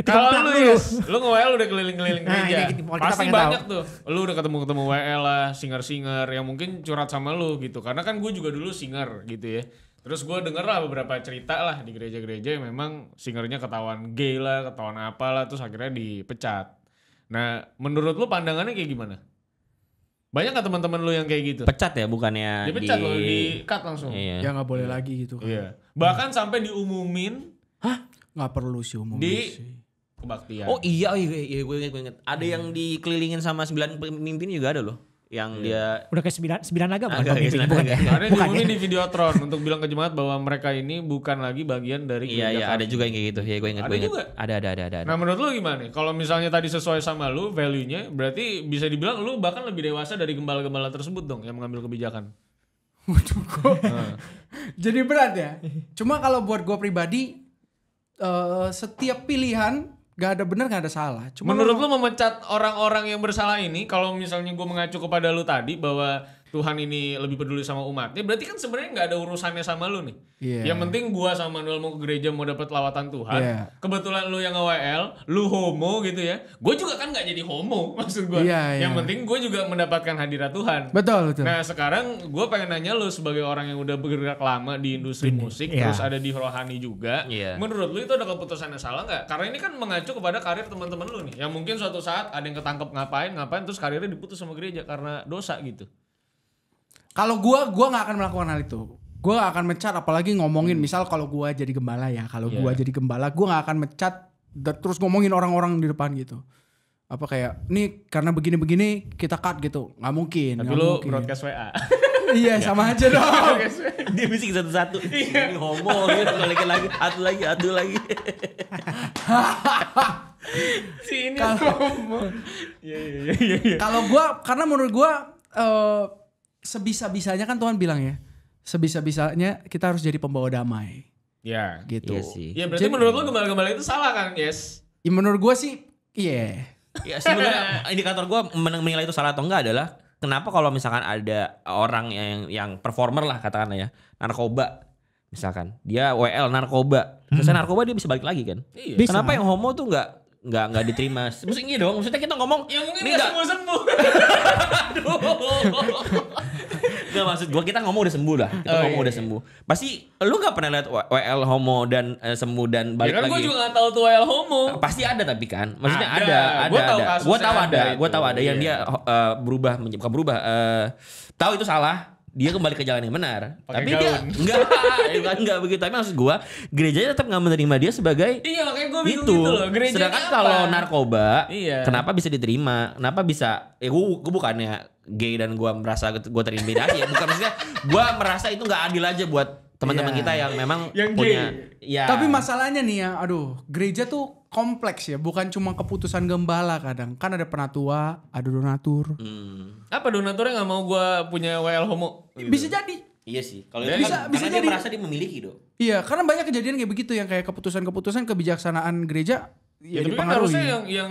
kalau lu ya, lu nge-W L udah keliling-keliling nah, gereja, ini, kita pasti banyak tahu. Tuh, lu udah ketemu-ketemu W L lah, singer-singer yang mungkin curhat sama lu gitu, karena kan gue juga dulu singer gitu ya. Terus gue denger lah beberapa cerita lah di gereja-gereja yang memang singernya ketahuan gay lah, ketahuan apalah, terus akhirnya dipecat. Nah menurut lu pandangannya kayak gimana? Banyak gak teman-teman lu yang kayak gitu? Pecat ya, bukannya dipecat di... loh, di-cut langsung. Iya. Ya gak boleh iya. lagi gitu kan. Iya. Bahkan hmm. sampai diumumin. Hah? Gak perlu sih umumin di... sih. Kebaktian. Oh iya, iya, iya gue inget, gue inget. Ada hmm. yang dikelilingin sama sembilan pemimpin juga ada loh. Yang iya. dia udah kayak sembilan sembilan laga bukan ini di Videotron untuk bilang ke jemaat bahwa mereka ini bukan lagi bagian dari iya iya kami. Ada juga yang kayak gitu ya, gue ingat, ada gue ingat. Juga ada ada ada ada nah menurut lu gimana nih kalau misalnya tadi sesuai sama lu value nya berarti bisa dibilang lu bahkan lebih dewasa dari gembala-gembala tersebut dong yang mengambil kebijakan. Waduh kok nah. jadi berat ya. Cuma kalau buat gue pribadi uh, setiap pilihan gak ada benar gak ada salah. Cuma menurut lu memecat orang-orang yang bersalah ini, kalau misalnya gue mengacu kepada lu tadi bahwa Tuhan ini lebih peduli sama umatnya, berarti kan sebenarnya nggak ada urusannya sama lu nih. Yeah. Yang penting gua sama Manuel mau ke gereja, mau dapat lawatan Tuhan. Yeah. Kebetulan lu yang A W L, lu homo gitu ya. Gua juga kan nggak jadi homo, maksud gua. Yeah, yeah. Yang penting gua juga mendapatkan hadirat Tuhan. Betul, betul. Nah sekarang gua pengen nanya lu sebagai orang yang udah bergerak lama di industri Bini. musik, yeah. terus ada di rohani juga. Yeah. Menurut lu itu ada keputusan yang salah nggak? Karena ini kan mengacu kepada karir teman-teman lu nih, yang mungkin suatu saat ada yang ketangkep ngapain, ngapain, terus karirnya diputus sama gereja karena dosa gitu. Kalau gue, gue gak akan melakukan hal itu. Gue gak akan mencat, apalagi ngomongin hmm. misal kalau gue jadi gembala ya. Kalau yeah. gue jadi gembala, gue gak akan mencat terus ngomongin orang-orang di depan gitu. Apa kayak, ini karena begini-begini kita cut gitu. Gak mungkin. Tapi lu broadcast W A. Iya sama aja dong. Dia bisik satu-satu. Ini homo gitu. Lagi-lagi, atu lagi, atu lagi. Si ini homo. Kalau gue, karena menurut gue... Uh, sebisa-bisanya kan Tuhan bilang ya, sebisa-bisanya kita harus jadi pembawa damai. Ya, gitu. Iya sih. Ya berarti jadi, menurut lo gembala-gembala itu salah kan, Yes? Ya menurut gue sih, iya. Yeah. Ya sebenarnya indikator gue menilai itu salah atau enggak adalah kenapa kalau misalkan ada orang yang yang performer lah katakanlah ya, narkoba misalkan, dia W L narkoba, terus hmm. narkoba dia bisa balik lagi kan? Iya. Kenapa yang homo tuh enggak? Nggak, nggak diterima. Maksudnya dong, maksudnya kita ngomong ya mungkin nggak sembuh-sembuh. Aduh. Nggak, maksud gue kita ngomong udah sembuh lah. Kita oh, ngomong iya. udah sembuh. Pasti lu nggak pernah lihat W L homo dan eh, sembuh dan balik ya, kan lagi. Gue juga nggak tahu tuh W L homo. Pasti ada tapi kan. Maksudnya ada, ada, ada. Gue tahu, gue tahu ada, gue tahu ada yang yeah. dia uh, berubah, bukan berubah. Uh, tahu itu salah. Dia kembali ke jalan yang benar. Pake tapi gaun. Dia enggak, enggak, enggak begitu. Tapi maksud gue gerejanya tetap gak menerima dia sebagai iya, makanya gue bingung itu. Gitu loh. Sedangkan kalau narkoba iya. kenapa bisa diterima? Kenapa bisa? Eh, gue, gue bukannya gay dan gue merasa gue terintimidasi ya. Bukan, maksudnya gue merasa itu gak adil aja buat teman-teman yeah. kita yang memang yang punya ya. Tapi masalahnya nih ya, aduh, gereja tuh kompleks ya, bukan cuma keputusan gembala kadang. Kan ada penatua, ada donatur. Hmm. Apa donaturnya gak mau gua punya W L homo? Gitu. Bisa jadi. Iya sih. Kalau dia bisa, kan, bisa jadi. Dia merasa dia memiliki dong. Iya, karena banyak kejadian kayak begitu yang kayak keputusan-keputusan kebijaksanaan gereja ya, ya dipengaruhi. Harusnya yang yang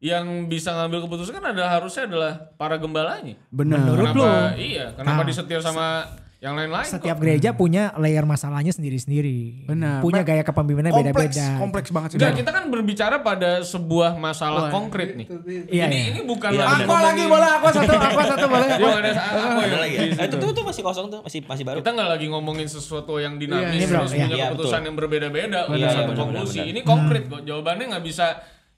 yang bisa ngambil keputusan kan ada harusnya adalah para gembalanya. Benar. Menurut lu. Iya, kenapa nah, disetir sama yang lain-lain. Setiap kok. Gereja punya layer masalahnya sendiri-sendiri. Benar. Punya gaya kepemimpinan beda-beda. Kompleks banget sih. Kita kan berbicara pada sebuah masalah oh, konkret nih. Iya, ini iya. ini bukan iya, lagi. Aku lagi boleh aku satu aku satu boleh. Aku ada aku lagi. Itu tuh masih kosong tuh, masih masih baru. Kita nggak lagi ngomongin sesuatu yang dinamis, iya, terus iya, punya iya, keputusan betul. Yang berbeda-beda untuk iya, satu iya, konklusi. Ini konkret kok. Jawabannya nggak bisa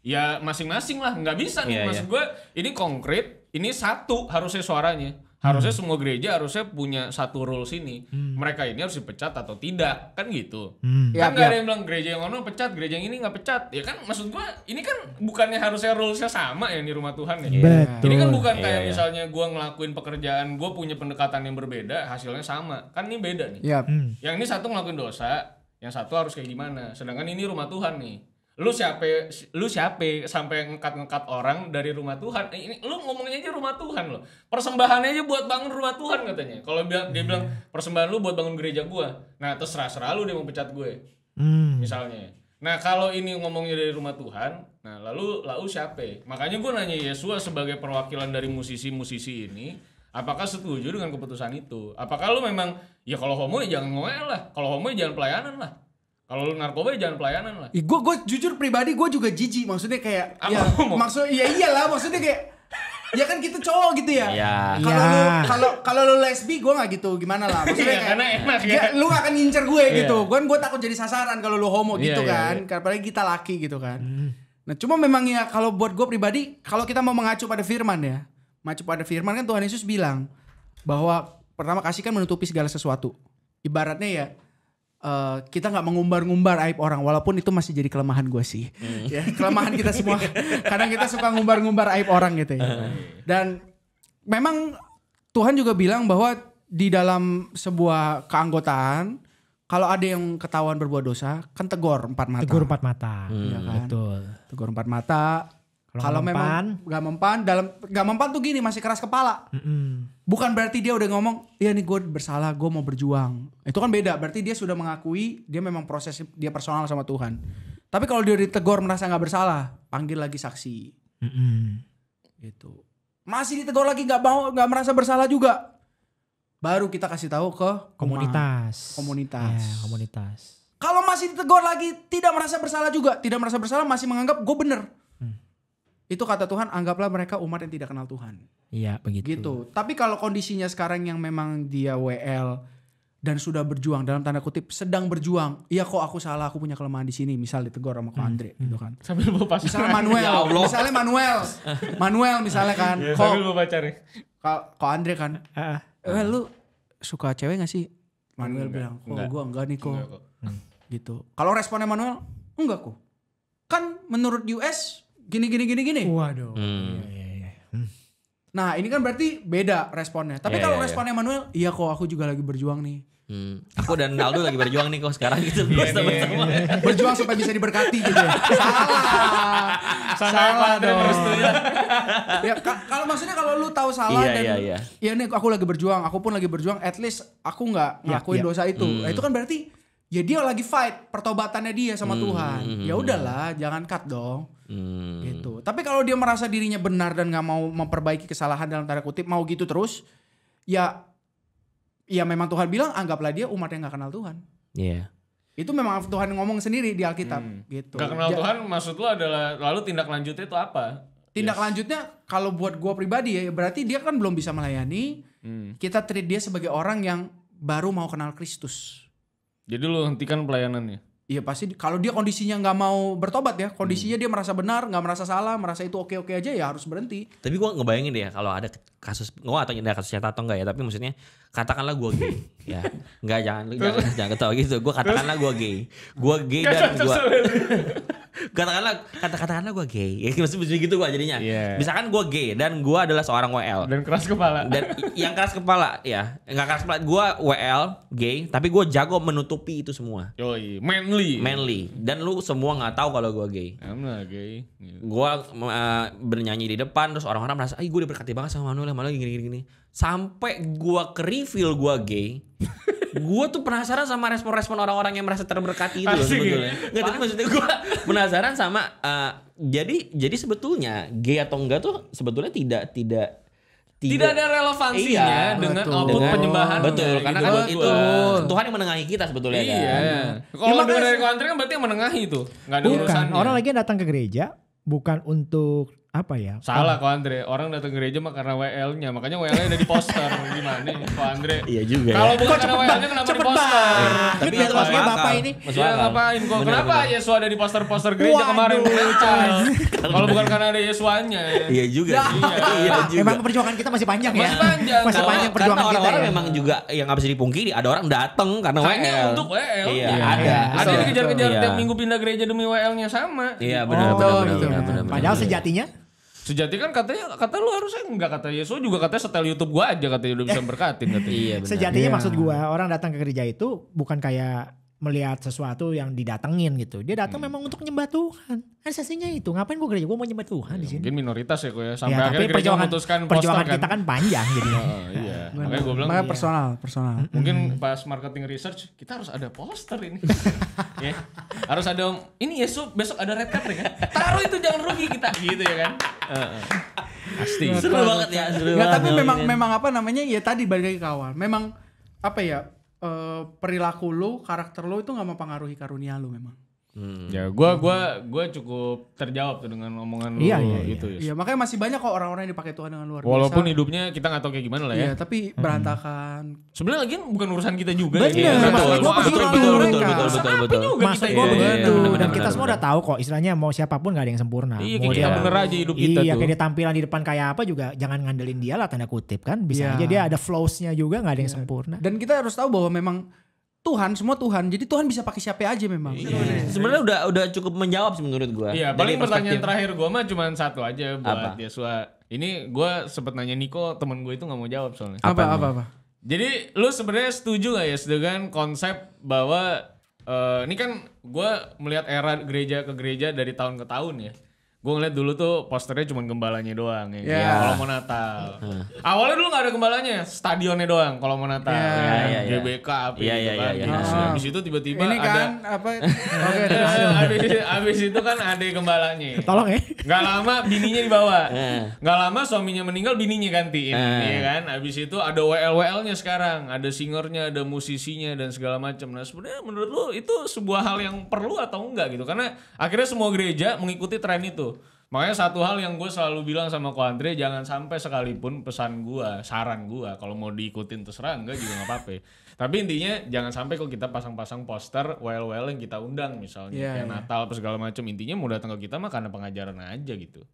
ya masing-masing lah, nggak bisa nih. Maksud gue ini konkret, ini satu harusnya suaranya. Harusnya semua gereja harusnya punya satu rules ini. Hmm. Mereka ini harus dipecat atau tidak. Kan gitu. Hmm. Kan yap, gak ada yang bilang gereja yang ono pecat, gereja yang ini gak pecat. Ya kan maksud gue ini kan bukannya harusnya rulesnya sama ya di rumah Tuhan ya. Yeah. Ini kan bukan yeah, kayak yeah. misalnya gue ngelakuin pekerjaan, gue punya pendekatan yang berbeda, hasilnya sama. Kan ini beda nih. Yep. Hmm. Yang ini satu ngelakuin dosa, yang satu harus kayak gimana. Sedangkan ini rumah Tuhan nih. Lu siapa lu siapa sampai ngangkat-ngangkat orang dari rumah Tuhan. Eh, ini lu ngomongnya aja rumah Tuhan lo. Persembahannya aja buat bangun rumah Tuhan katanya. Kalau dia hmm. bilang persembahan lu buat bangun gereja gua. Nah, terus serah-serah lu dia mau pecat gue. Hmm. Misalnya. Nah, kalau ini ngomongnya dari rumah Tuhan, nah lalu lalu siapa? Makanya gua nanya Yeshua sebagai perwakilan dari musisi-musisi ini, apakah setuju dengan keputusan itu? Apakah lu memang ya kalau homo ya jangan ngoel lah, kalau homo ya jangan pelayanan lah. Kalau lu narkoba jangan pelayanan lah. Gue gue jujur pribadi gue juga jijik, maksudnya kayak ya, maksud ya iyalah maksudnya kayak ya kan kita cowok gitu ya. Kalau lu kalau kalau lu lesbi gue nggak gitu gimana lah. Maksudnya kayak karena enak ya. Ya, lu gak akan ngincer gue gitu. Gue gue takut jadi sasaran kalau lu homo gitu kan. Apalagi kita laki gitu kan. Nah cuma memang ya kalau buat gue pribadi kalau kita mau mengacu pada firman ya, mengacu pada firman kan Tuhan Yesus bilang bahwa pertama kasih kan menutupi segala sesuatu. Ibaratnya ya. Uh, kita nggak mengumbar-ngumbar aib orang walaupun itu masih jadi kelemahan gue sih hmm. ya, kelemahan kita semua kadang kita suka ngumbar-ngumbar aib orang gitu ya uh. Dan memang Tuhan juga bilang bahwa di dalam sebuah keanggotaan kalau ada yang ketahuan berbuat dosa kan tegur empat mata tegur empat mata hmm. ya kan? Betul. Tegur empat mata kalau memang gak mempan dalam gak mempan tuh gini masih keras kepala mm-mm. Bukan berarti dia udah ngomong, ya nih gue bersalah, gue mau berjuang. Itu kan beda, berarti dia sudah mengakui, dia memang proses dia personal sama Tuhan. Tapi kalau dia ditegur merasa gak bersalah, panggil lagi saksi. Mm-hmm. Gitu. Masih ditegur lagi gak, mau, gak merasa bersalah juga. baru kita kasih tahu ke komunitas. Komunitas. Ya, komunitas. Kalau masih ditegur lagi tidak merasa bersalah juga, tidak merasa bersalah masih menganggap gue bener. Hmm. Itu kata Tuhan, anggaplah mereka umat yang tidak kenal Tuhan. Iya, begitu. Gitu. Tapi kalau kondisinya sekarang yang memang dia W L dan sudah berjuang dalam tanda kutip sedang berjuang. Iya kok aku salah, aku punya kelemahan di sini. Misal ditegur sama Ko Andre hmm. gitu kan. Sambil bawa pacar. Misalnya Manuel, ya misalnya Manuel. Manuel misalnya kan. Ya, sambil bawa pacar. Ko Andre kan. Heeh. Eh, lu suka cewek gak sih? Manuel enggak, bilang, kok enggak. Gua enggak nih kok. Enggak, hmm. gitu. Kalau responnya Manuel, enggak kok. Kan menurut U S gini gini gini gini. Waduh. Hmm. Ya, ya, ya. Hmm. Nah, ini kan berarti beda responnya. Tapi yeah, kalau yeah, responnya yeah. Manuel, iya kok aku juga lagi berjuang nih. Hmm. Aku dan Naldo lagi berjuang nih kok sekarang gitu. Yeah, yeah, yeah, yeah. Berjuang supaya bisa diberkati gitu ya. Salah. Salah dong. Ya, kalau maksudnya kalau lu tahu salah yeah, dan yeah, yeah. ya nih aku lagi berjuang, aku pun lagi berjuang, at least aku nggak ngakuin yeah, yeah. dosa itu. Mm. Nah, itu kan berarti ya dia lagi fight pertobatannya dia sama mm, Tuhan. Mm, ya udahlah, mm. jangan cut dong. Hmm. Gitu. Tapi kalau dia merasa dirinya benar dan nggak mau memperbaiki kesalahan dalam tanda kutip, mau gitu terus, ya, ya memang Tuhan bilang anggaplah dia umat yang nggak kenal Tuhan. Iya. Yeah. Itu memang Tuhan ngomong sendiri di Alkitab. Hmm. Gitu. Nggak kenal ja Tuhan, maksud lu adalah lalu tindak lanjutnya itu apa? Tindak yes. lanjutnya kalau buat gue pribadi ya, berarti dia kan belum bisa melayani. Hmm. Kita treat dia sebagai orang yang baru mau kenal Kristus. Jadi lu hentikan pelayanannya. Iya pasti kalau dia kondisinya nggak mau bertobat ya, kondisinya hmm. dia merasa benar, nggak merasa salah, merasa itu oke oke aja ya harus berhenti. Tapi gue ngebayangin deh kalau ada kasus gue atau ada kasus nyata atau enggak ya, tapi maksudnya katakanlah gue gay, ya nggak jangan jangan jangan ketawa gitu, gue katakanlah gue gay, gue gay dan gue katakanlah kata katakanlah gue gay, ya maksudnya gitu gue jadinya. Yeah. Misalkan gue gay dan gue adalah seorang W L dan keras kepala dan yang keras kepala ya nggak keras kepala, gue W L gay tapi gue jago menutupi itu semua. Yoi, men manly dan lu semua nggak tahu kalau gue gay. I'm not gay. Yeah. Gue uh, bernyanyi di depan terus orang-orang merasa, ay gue udah berkati banget sama Manuel, Manuel gini-gini. Sampai gue ke reveal gue gay, gue tuh penasaran sama respon-respon orang-orang yang merasa terberkati itu loh sebetulnya. Nggak tapi maksudnya gue penasaran sama uh, jadi jadi sebetulnya gay atau enggak tuh sebetulnya tidak tidak Tidak, tidak ada relevansinya iya, dengan output penyembahan. Betul, karena gitu, kan betul. Itu Tuhan yang menengahi kita sebetulnya iya. kan. Iya. Kalau ya, dari kontrak kan berarti yang menengahi itu. Enggak ada urusan. Orang lagi yang datang ke gereja bukan untuk apa ya? Salah Ko Andre, orang datang ke gereja mah karena W L-nya, makanya W L-nya udah di poster. Gimana Ko Andre? Iya juga. Kalau ya. bukan karena W L-nya kenapa di poster? Eh, tapi itu maksudnya Bapak ini. Ya ngapain kok? Kenapa Yesua ada di poster-poster gereja kemarin? Kalau bukan karena ada Yesuanya. Iya juga. Iya juga. Emang perjuangan kita masih panjang ya? Masih panjang. Masih panjang perjuangan kita. Orang-orang memang juga yang enggak bisa dipungkiri, ada orang datang karena W L. Hanya untuk W L. Iya, ada. Ada dikejar-kejar tiap minggu pindah gereja demi W L-nya sama. Iya benar benar. Padahal sejatinya Sejati kan katanya, kata lu harusnya enggak, kata Yesus juga katanya setel YouTube gua aja katanya udah bisa berkatin katanya. Iya, sejatinya yeah. maksud gua orang datang ke gereja itu bukan kayak melihat sesuatu yang didatengin gitu. Dia datang hmm. memang untuk nyembah Tuhan. Asasinya itu, ngapain gua gereja? Gua mau nyembah Tuhan ya, di sini. Mungkin minoritas ya kok ya. Sampai ya, akhirnya gereja memutuskan poster perjuangan kan. Kita kan panjang jadi. Oh, iya. Nah, makanya gua bilang makanya iya. personal, personal. Mungkin mm-hmm. pas marketing research kita harus ada poster ini. Ya. Harus ada ini Yesus besok ada red card ya kan. Taruh itu jangan rugi kita gitu ya kan. Heeh. Pasti. Seru banget ya, seru banget. Nah, tapi memang memang apa namanya? Ya tadi balik lagi ke awal. Memang apa ya? Uh, perilaku lu, karakter lu itu gak mempengaruhi karunia lu memang. Hmm. Ya, gua gua gua cukup terjawab tuh dengan omongan iya, lu iya, gitu ya. Yes. Iya, makanya masih banyak kok orang-orang yang dipakai Tuhan dengan luar biasa. Walaupun hidupnya kita enggak tahu kayak gimana lah ya. Iya, tapi hmm. berantakan. Sebenarnya lagi bukan urusan kita juga bener, ya. Benar. Betul betul betul betul betul betul betul betul. Maksud gua begitu. Dan kita semua udah tahu kok, istilahnya mau siapapun enggak ada yang sempurna. Iya, mau kita bener aja hidup kita tuh. Iya, kayak dia tampilan di depan kayak apa juga jangan ngandelin dia lah tanda kutip kan. Bisa aja dia ada flaws-nya juga enggak ada yang sempurna. Dan kita harus tahu bahwa memang Tuhan semua Tuhan, jadi Tuhan bisa pakai siapa aja memang. Iya. Sebenarnya udah udah cukup menjawab sih menurut gue. Iya, paling pertanyaan terakhir gue mah cuma satu aja buat Yosua. Ini gue sempet nanya Nico, teman gue itu nggak mau jawab soalnya. Apa apa apa. Jadi lu sebenarnya setuju gak ya dengan konsep bahwa uh, ini kan gue melihat era gereja ke gereja dari tahun ke tahun ya. Gue ngeliat dulu tuh posternya cuma gembalanya doang ya. Yeah. Kalau mau Natal. Awalnya dulu gak ada gembalanya, stadionnya doang kalau mau Natal. Yeah. Ya, yeah, G B K, apa yeah, gitu yeah, kan. Yeah, yeah, yeah. Nah, abis itu tiba-tiba ada... Ini kan ada, apa... Oke, abis, abis itu kan ada gembalanya. Tolong ya. Gak lama bininya dibawa. Gak lama suaminya meninggal, bininya gantiin. Iya kan, abis itu ada W L W L-nya sekarang. Ada singernya, ada musisinya dan segala macam. Nah sebenarnya menurut lu itu sebuah hal yang perlu atau enggak gitu? Karena akhirnya semua gereja mengikuti tren itu. Makanya satu hal yang gue selalu bilang sama Ko Andre, jangan sampai sekalipun pesan gue, saran gue, kalau mau diikutin terserah, enggak juga gak apa-apa. Tapi intinya jangan sampai kok kita pasang-pasang poster W L W L yang kita undang misalnya, yeah, kayak yeah. Natal apa segala macam. Intinya mau datang ke kita mah karena pengajaran aja gitu.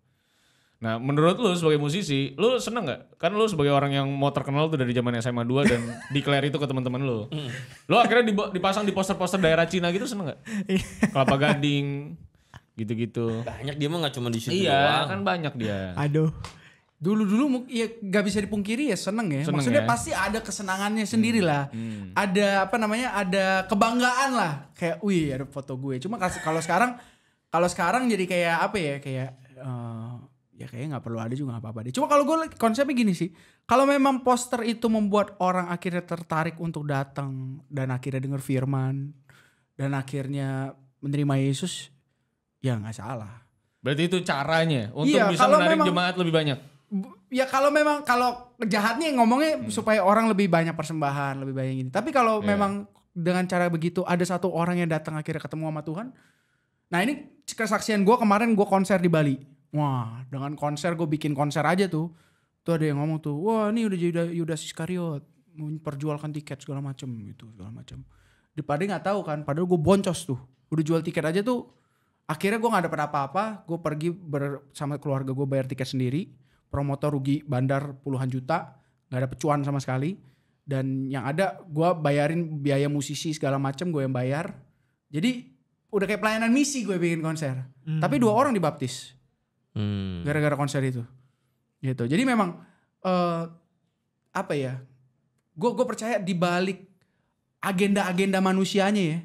Nah menurut lu sebagai musisi, lu seneng gak? Kan lu sebagai orang yang mau terkenal tuh dari zaman S M A dua dan declare itu ke teman-teman lu. Lu akhirnya dipasang di poster-poster daerah Cina gitu, seneng gak? Kelapa Gading... gitu-gitu. Banyak dia mah gak cuma di situ iya, doang. Iya kan banyak dia. Aduh. Dulu-dulu ya gak bisa dipungkiri ya seneng ya. Seneng maksudnya ya? Pasti ada kesenangannya sendiri lah. Hmm. Ada apa namanya, ada kebanggaan lah. Kayak wih ada foto gue. Cuma kalau sekarang, kalau sekarang jadi kayak apa ya, kayak uh, ya kayaknya gak perlu ada juga gak apa-apa deh. Cuma kalau gue konsepnya gini sih. Kalau memang poster itu membuat orang akhirnya tertarik untuk datang. Dan akhirnya denger firman. Dan akhirnya menerima Yesus. Ya nggak salah. Berarti itu caranya untuk iya, bisa menarik memang, jemaat lebih banyak? Ya kalau memang, kalau jahatnya ngomongnya hmm. supaya orang lebih banyak persembahan, lebih banyak ini. Tapi kalau yeah. memang dengan cara begitu ada satu orang yang datang akhirnya ketemu sama Tuhan. Nah ini kesaksian gue kemarin, gue konser di Bali. Wah dengan konser, gue bikin konser aja tuh. Tuh ada yang ngomong tuh, wah ini udah Yudas Yudas Iskariot memperjualkan tiket segala macem gitu, segala macem. Padahal nggak tahu kan, padahal gue boncos tuh. Udah jual tiket aja tuh. Akhirnya gue gak dapet apa-apa, gue pergi bersama keluarga gue bayar tiket sendiri. Promotor rugi bandar puluhan juta, gak ada pecuan sama sekali. Dan yang ada gue bayarin biaya musisi segala macem, gue yang bayar. Jadi udah kayak pelayanan misi gue bikin konser. Hmm. Tapi dua orang dibaptis, hmm. gara-gara konser itu. Gitu. Jadi memang, uh, apa ya, gue gue percaya dibalik agenda-agenda manusianya ya.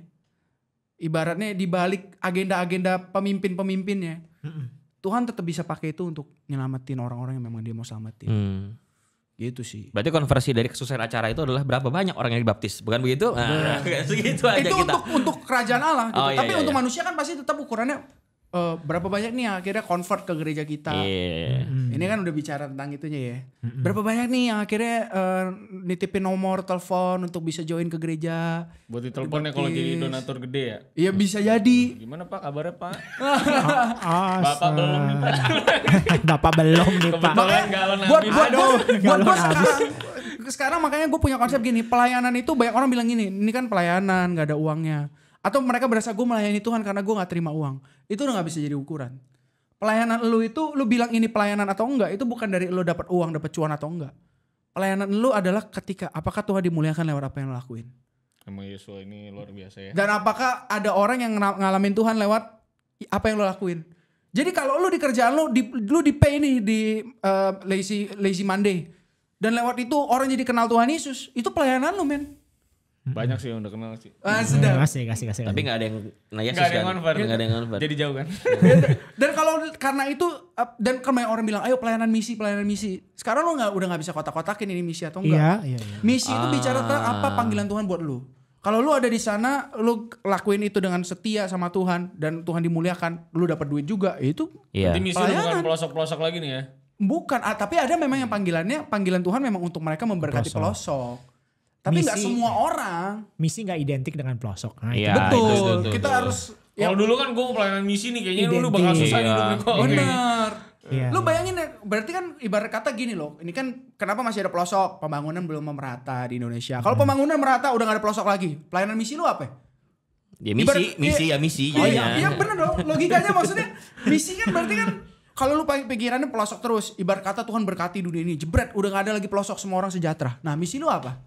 Ibaratnya dibalik agenda-agenda pemimpin-pemimpinnya. Mm-mm. Tuhan tetap bisa pakai itu untuk nyelamatin orang-orang yang memang dia mau selamatin. Mm. Gitu sih. Berarti konversi dari kesusahan acara itu adalah berapa banyak orang yang dibaptis? Bukan begitu? Nah, segitu aja itu kita. Itu untuk, untuk kerajaan Allah. Gitu. Oh, iya, Tapi iya, untuk iya. manusia kan pasti tetap ukurannya uh, berapa banyak nih akhirnya convert ke gereja kita. Yeah. Mm-hmm. Ini kan udah bicara tentang itunya ya. Mm-hmm. Berapa banyak nih yang akhirnya uh, nitipin nomor telepon untuk bisa join ke gereja. Buat di teleponnya kalau jadi donatur gede ya? Iya bisa jadi. Gimana Pak kabarnya Pak? Asa. Bapak belum nih Pak. Bapak belum nih Pak. Kebetulan galon habis. Buat, buat, buat, buat sekarang, sekarang makanya gue punya konsep gini. Pelayanan itu banyak orang bilang gini. Ini kan pelayanan gak ada uangnya. Atau mereka berasa gue melayani Tuhan karena gue gak terima uang. Itu udah gak bisa jadi ukuran. Pelayanan lu itu, lu bilang ini pelayanan atau enggak, itu bukan dari lu dapat uang, dapat cuan atau enggak. Pelayanan lu adalah ketika apakah Tuhan dimuliakan lewat apa yang lu lakuin. Emang Yeshua ini luar biasa ya. Dan apakah ada orang yang ngalamin Tuhan lewat apa yang lu lakuin. Jadi kalau lu di kerjaan lu, di, lu di pay nih di uh, lazy, lazy Monday. Dan lewat itu orang jadi kenal Tuhan Yesus. Itu pelayanan lu men. Banyak sih yang udah kenal sih. Ah, sudah. Kasih, kasih, kasih. Tapi enggak ada yang nah ya kan. Enggak ada yang convert. Jadi jauh kan. Dan kalau karena itu dan kan banyak orang bilang, "Ayo pelayanan misi, pelayanan misi." Sekarang lo enggak udah enggak bisa kotak-kotakin ini misi atau enggak. Iya, iya, iya. Misi ah. itu bicara tentang apa panggilan Tuhan buat lu. Kalau lu ada di sana, lu lakuin itu dengan setia sama Tuhan dan Tuhan dimuliakan, lu dapat duit juga. Itu iya. Nanti misi bukan pelosok-pelosok lagi nih ya. Bukan, ah, tapi ada memang yang panggilannya panggilan Tuhan memang untuk mereka memberkati pelosok. pelosok. Tapi misi, gak semua orang. Misi gak identik dengan pelosok. Nah, ya, betul. Itu, itu, itu, kita itu. Harus. Ya, kalau dulu kan gue mau pelayanan misi nih. Kayaknya identik. Dulu bakal susah nih. Bener. Ya. Lu bayangin berarti kan ibarat kata gini loh. Ini kan kenapa masih ada pelosok. Pembangunan belum merata di Indonesia. Kalau hmm. pembangunan merata udah gak ada pelosok lagi. Pelayanan misi lu apa ya? Ya misi, ibarat, misi ya, ya misi. Oh iya, iya bener dong. Logikanya maksudnya. Misi kan berarti kan. Kalau lu pikirannya pelosok terus. Ibarat kata Tuhan berkati dunia ini. Jebret udah gak ada lagi pelosok. Semua orang sejahtera. Nah misi lu apa?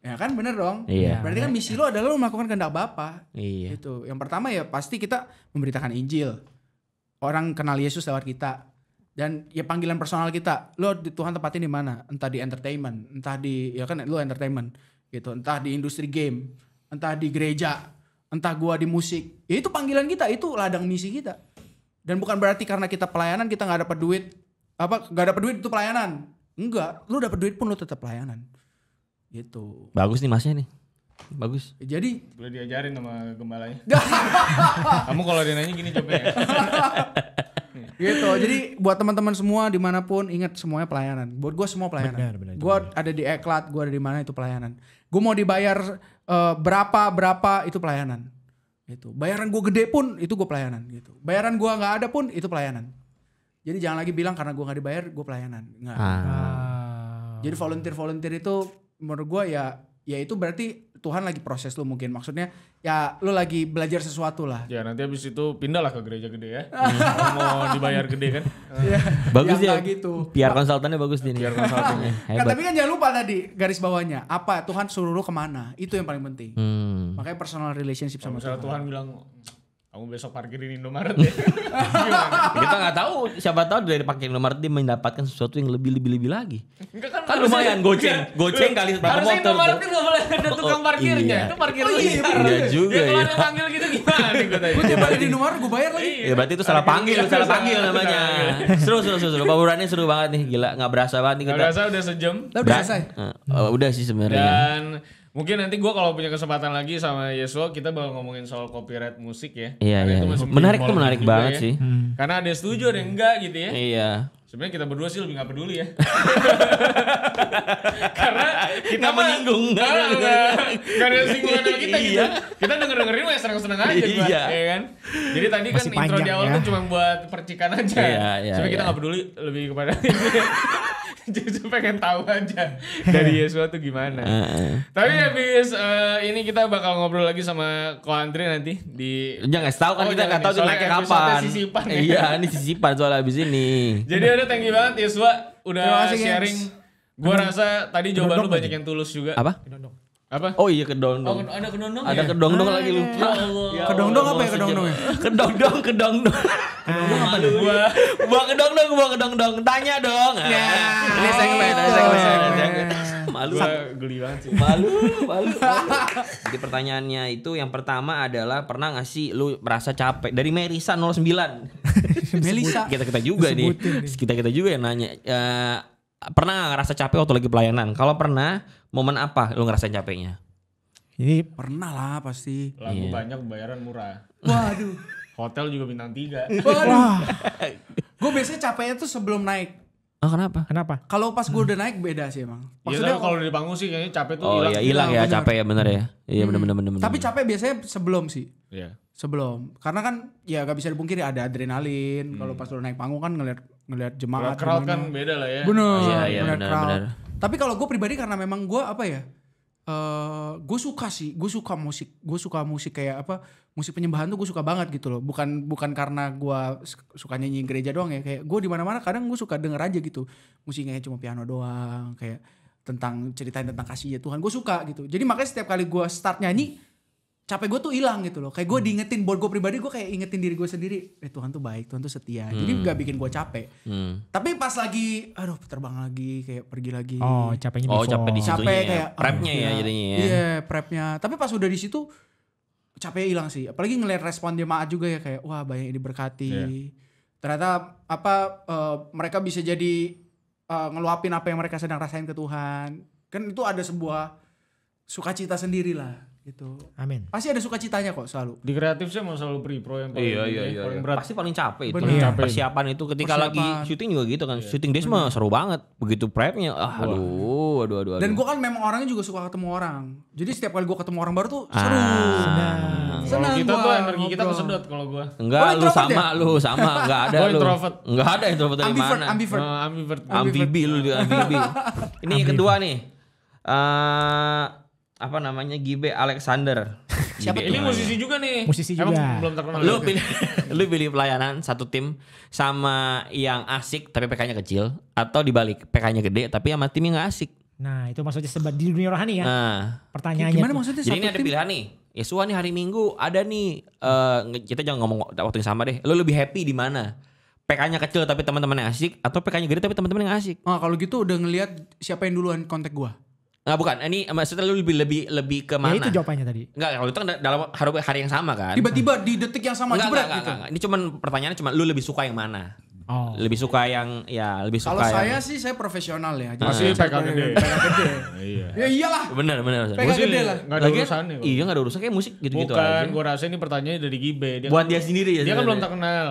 Ya kan bener dong. Iya. Berarti kan misi lu adalah lu melakukan kehendak Bapa. Iya. Itu. Yang pertama ya pasti kita memberitakan Injil. Orang kenal Yesus lewat kita. Dan ya panggilan personal kita. Lu Tuhan tempatin di mana? Entah di entertainment, entah di ya kan lu entertainment gitu, entah di industri game, entah di gereja, entah gua di musik. Ya itu panggilan kita, itu ladang misi kita. Dan bukan berarti karena kita pelayanan kita gak dapat duit. Apa gak dapat duit itu pelayanan? Enggak, lu dapat duit pun lu tetap pelayanan. Gitu. Bagus nih masnya nih. Bagus. Jadi boleh diajarin sama gembalanya. Kamu kalau dia nanya gini coba ya. Gitu. Jadi buat teman-teman semua dimanapun, ingat semuanya pelayanan. Buat gue semua pelayanan. Gue ada di Eclat, gue ada di mana itu pelayanan. Gue mau dibayar uh, berapa berapa itu pelayanan. Itu bayaran gue gede pun itu gue pelayanan gitu. Bayaran gue nggak ada pun itu pelayanan. Jadi jangan lagi bilang karena gue nggak dibayar gue pelayanan. Nggak. Ah. Ah. Jadi volunteer volunteer itu menurut gue ya ya itu berarti Tuhan lagi proses lu mungkin. Maksudnya ya lu lagi belajar sesuatu lah. Ya nanti habis itu pindah lah ke gereja gede ya. Kalau mau dibayar gede kan. Ya, bagus ya. Gitu. P R konsultannya bagus nih. P R konsultannya. Kan, tapi kan jangan lupa tadi garis bawahnya apa Tuhan suruh lu kemana itu yang paling penting. Hmm. Makanya personal relationship sama Tuhan. Tuhan bilang, kamu besok parkirin Indomaret ya. Kita gak tahu, siapa tahu dari parkirin Indomaret dia mendapatkan sesuatu yang lebih-lebih-lebih lagi. Enggak kan, kan lumayan goceng, goceng kali berapa motor. Harusnya Indomaret tuh gak boleh ada tukang parkirnya. Itu parkir lu gitar. Iya juga ya. Ya kalau ada panggil gitu gimana? Gue tiap hari di Indomaret gue bayar lagi. Ya berarti itu salah panggil, salah panggil namanya. Seru, seru, seru. Pembualannya seru banget nih, gila. Gak berasa banget nih kita. Gak berasa udah sejam. Udah selesai. Udah sih sebenarnya. Dan... mungkin nanti gue kalau punya kesempatan lagi sama Yeshua kita bakal ngomongin soal copyright musik ya. Iya, iya. Itu menarik tuh menarik banget ya. Sih. Hmm. Karena ada yang setuju ada yang enggak gitu ya. Iya. Sebenarnya kita berdua sih lebih nggak peduli ya. Karena kita gak menyinggung. Karena nggak ada singgungan sama kita gitu. Kita denger dengerin ya seneng-seneng aja gue. Iya ya kan. Jadi tadi masih kan intro di awal ya. Tuh cuma buat percikan aja. Iya, iya, sebenarnya iya. Kita nggak peduli lebih kepada justru pengen tahu aja dari Yeshua tuh gimana. Tapi habis uh, ini kita bakal ngobrol lagi sama Ko Andre nanti di. Jangan ngasih tahu kan oh, kita nggak tahu naiknya kapan. Sisipan, ya? Iya ini sisipan soal habis ini. Jadi udah thank you banget Yeshua udah kasih, sharing. Guys. Gua rasa tadi jawaban lu banyak aja. Yang tulus juga. Apa? Apa? Oh iya kedondong. Oh, ada kedondong. Ada kedondong ya? Lagi lupa. Ya Allah. Kedondong apa ya kedondong? Kedondong, kedondong. Kedondong apa dulu? Gua, gua kedondong, gua kedondong. Tanya dong. Ya. Ini saya saya malu. Gua geli banget sih. Malu, malu. Jadi pertanyaannya itu yang pertama adalah pernah enggak sih lu merasa capek? Dari Melisa nol sembilan. Melisa. Kita-kita juga nih. Kita-kita juga yang nanya. Pernah gak ngerasa capek waktu lagi pelayanan? Kalau pernah, momen apa lu ngerasain capeknya? Ini pernah lah pasti. Lagu yeah. Banyak, bayaran murah. Waduh. Hotel juga bintang tiga. Waduh. Gue biasanya capeknya tuh sebelum naik. Oh kenapa? Kenapa? Kalau pas gue udah naik beda sih emang. Maksudnya iya, kalau di panggung sih kayaknya capek tuh hilang. Oh iya hilang ya bener. Capek ya bener ya. Iya hmm. bener bener. Tapi capek biasanya sebelum sih. Iya. Yeah. Sebelum, karena kan ya gak bisa dipungkiri ada adrenalin. Hmm. Kalau pas udah naik panggung kan ngeliat ngeliat jemaat. Crowd kan beda lah ya. Bener. Oh, iya, iya, bener, crowd. Bener. Tapi kalau gue pribadi karena memang gue apa ya, uh, gue suka sih, gue suka musik, gue suka musik kayak apa, musik penyembahan tuh gue suka banget gitu loh. Bukan bukan karena gue suka nyanyi gereja doang ya. Kayak gue di mana-mana kadang gue suka denger aja gitu, musiknya cuma piano doang, kayak tentang ceritain tentang kasihnya Tuhan. Gue suka gitu. Jadi makanya setiap kali gue start nyanyi. Capek gue tuh hilang gitu loh. Kayak gue diingetin. Buat gue pribadi gue kayak ingetin diri gue sendiri. Eh Tuhan tuh baik. Tuhan tuh setia. Hmm. Jadi gak bikin gue capek. Hmm. Tapi pas lagi. Aduh terbang lagi. Kayak pergi lagi. Oh capeknya di oh, capek di situnya capek kayak, ya. Prepnya ya jadinya ya. Iya yeah, prepnya. Tapi pas udah di situ capeknya hilang sih. Apalagi ngeliat respon jemaat juga ya. Kayak wah banyak yang diberkati. Yeah. Ternyata apa. Uh, mereka bisa jadi. Uh, ngeluapin apa yang mereka sedang rasain ke Tuhan. Kan itu ada sebuah. Sukacita sendiri lah. Gitu. Amin. Pasti ada sukacitanya kok selalu. Di kreatif sih emang selalu pre-pro yang paling, iya, iya, iya, paling berat. Pasti paling capek itu. Iya. Persiapan itu ketika persiapan. Lagi syuting juga gitu kan. Iya. Syuting dia mah seru banget. Begitu prepnya ah, aduh, aduh, aduh, aduh. Dan gue kan memang orangnya juga suka ketemu orang. Jadi setiap kali gue ketemu orang baru tuh seru. Ah. Senang. Senang kita gua, tuh energi kita kesedot kalau gue. Enggak, oh, lu sama ya? Lu sama. Enggak ada lu. Enggak ada introvert dari mana. Ambivert. Oh, ambivert. Ambibi lu juga ambibi. Ini yang kedua nih. Eh apa namanya Gibe Alexander. Siapa ini musisi juga nih. Musisi juga. Emang belum terkenal. Lu pilih, lu pilih pelayanan satu tim sama yang asik tapi P K-nya kecil atau dibalik P K-nya gede tapi sama tim yang gak asik. Nah itu maksudnya sebab di dunia rohani ya. Nah. Pertanyaannya. Gimana maksudnya satu tim? Jadi ini ada pilihan nih. Yeshua nih hari Minggu ada nih uh, kita jangan ngomong waktu yang sama deh. Lu lebih happy di mana? P K-nya kecil tapi teman-temannya asik atau P K-nya gede tapi teman-temannya gak asik? Oh, kalau gitu udah ngelihat siapa yang duluan kontak gua. Nah, bukan, ini maksudnya lu lebih lebih lebih ke mana? Ya itu jawabannya tadi. Enggak, kalau itu kan dalam hari yang sama kan. Tiba-tiba di detik yang sama jebret gitu. Enggak, enggak. Ini cuman pertanyaannya cuman lu lebih suka yang mana? Oh. Lebih suka yang ya lebih suka. Kalau saya yang... sih saya profesional ya. Masih P K gede. P K gede. Iya. Ya iyalah. Benar benar. P K gede lah. Enggak ada urusannya. Iya, enggak ada urusan kayak musik gitu-gitu aja. Bukan, gua rasa ini pertanyaannya dari Gibe. Dia buat kan, dia sendiri ya. Dia kan belum terkenal.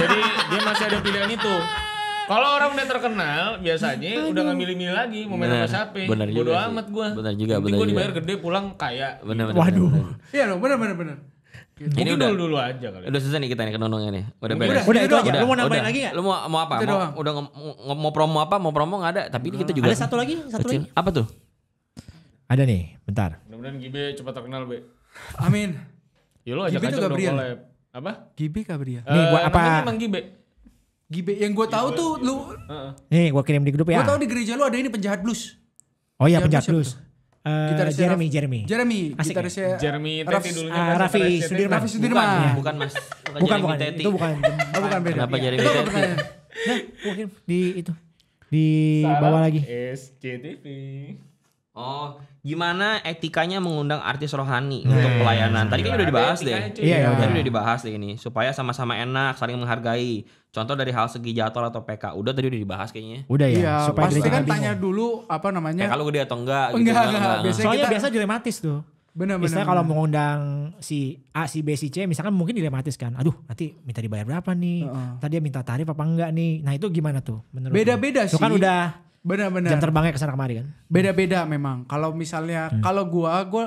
Jadi dia masih ada pilihan itu. Kalau orang udah terkenal biasanya aduh, udah nggak milih-milih lagi mau main sama siapa. Bodoh amat gua. Benar juga, benar. Gua dibayar gede pulang kaya. Benar benar. Waduh. Iya loh, benar benar benar. Gitu. Ini udah dulu aja kali. Udah selesai nih kita nih kenongnya nih. Udah beres. Udah, udah, udah, udah. Lu mau nambahin lagi enggak? Lu mau mau apa? Mau, udah mau, mau promo apa? Mau promo enggak ada, tapi nah, kita juga. Ada satu lagi, satu kecil. Lagi. Apa tuh? Ada nih, bentar. Mudah-mudahan Gibe cepat terkenal, Be. Amin. Ya lu ajak aja dong collab. Apa? Gibe Gabriel. Nih gua apa? Memang Gibe. Gibe yang gua tahu tuh lu. Nih gua kirim di grup ya. Gua tahu di gereja lu ada ini penjahat blues. Oh iya, penjahat blues. Uh, Jeremy, Jeremy, Jeremy, asik ya? Jeremy, Raffi, uh, Raffi Sudirman, Raffi Sudirman, bukan, bukan mas, bukan, bukan, bukan itu bukan, oh, bukan beda. Kenapa jadi beda? Nah, mungkin di itu di Salam bawah lagi. S C T V. Oh, gimana etikanya mengundang artis rohani hmm. untuk pelayanan? Tadi kan udah dibahas deh. Iya, tadi udah dibahas deh ini. Supaya sama-sama enak, saling menghargai. Contoh dari hal segi jadwal atau P K udah tadi udah dibahas kayaknya. Udah ya. Iya, supaya pasti kan tanya dulu apa namanya. P K lu gede atau enggak? Enggak, gitu, enggak, enggak. Soalnya kita... biasa dilematis tuh. Benar, benar. Misalnya kalau mengundang si A, si B, si C misalkan mungkin dilematis kan. Aduh nanti minta dibayar berapa nih? Uh-uh. Tadi dia minta tarif apa enggak nih? Nah itu gimana tuh? Beda-beda sih. Itu kan udah benar-benar jam terbangnya kesana kemari kan. Beda-beda memang. Kalau misalnya hmm. kalau gua, gua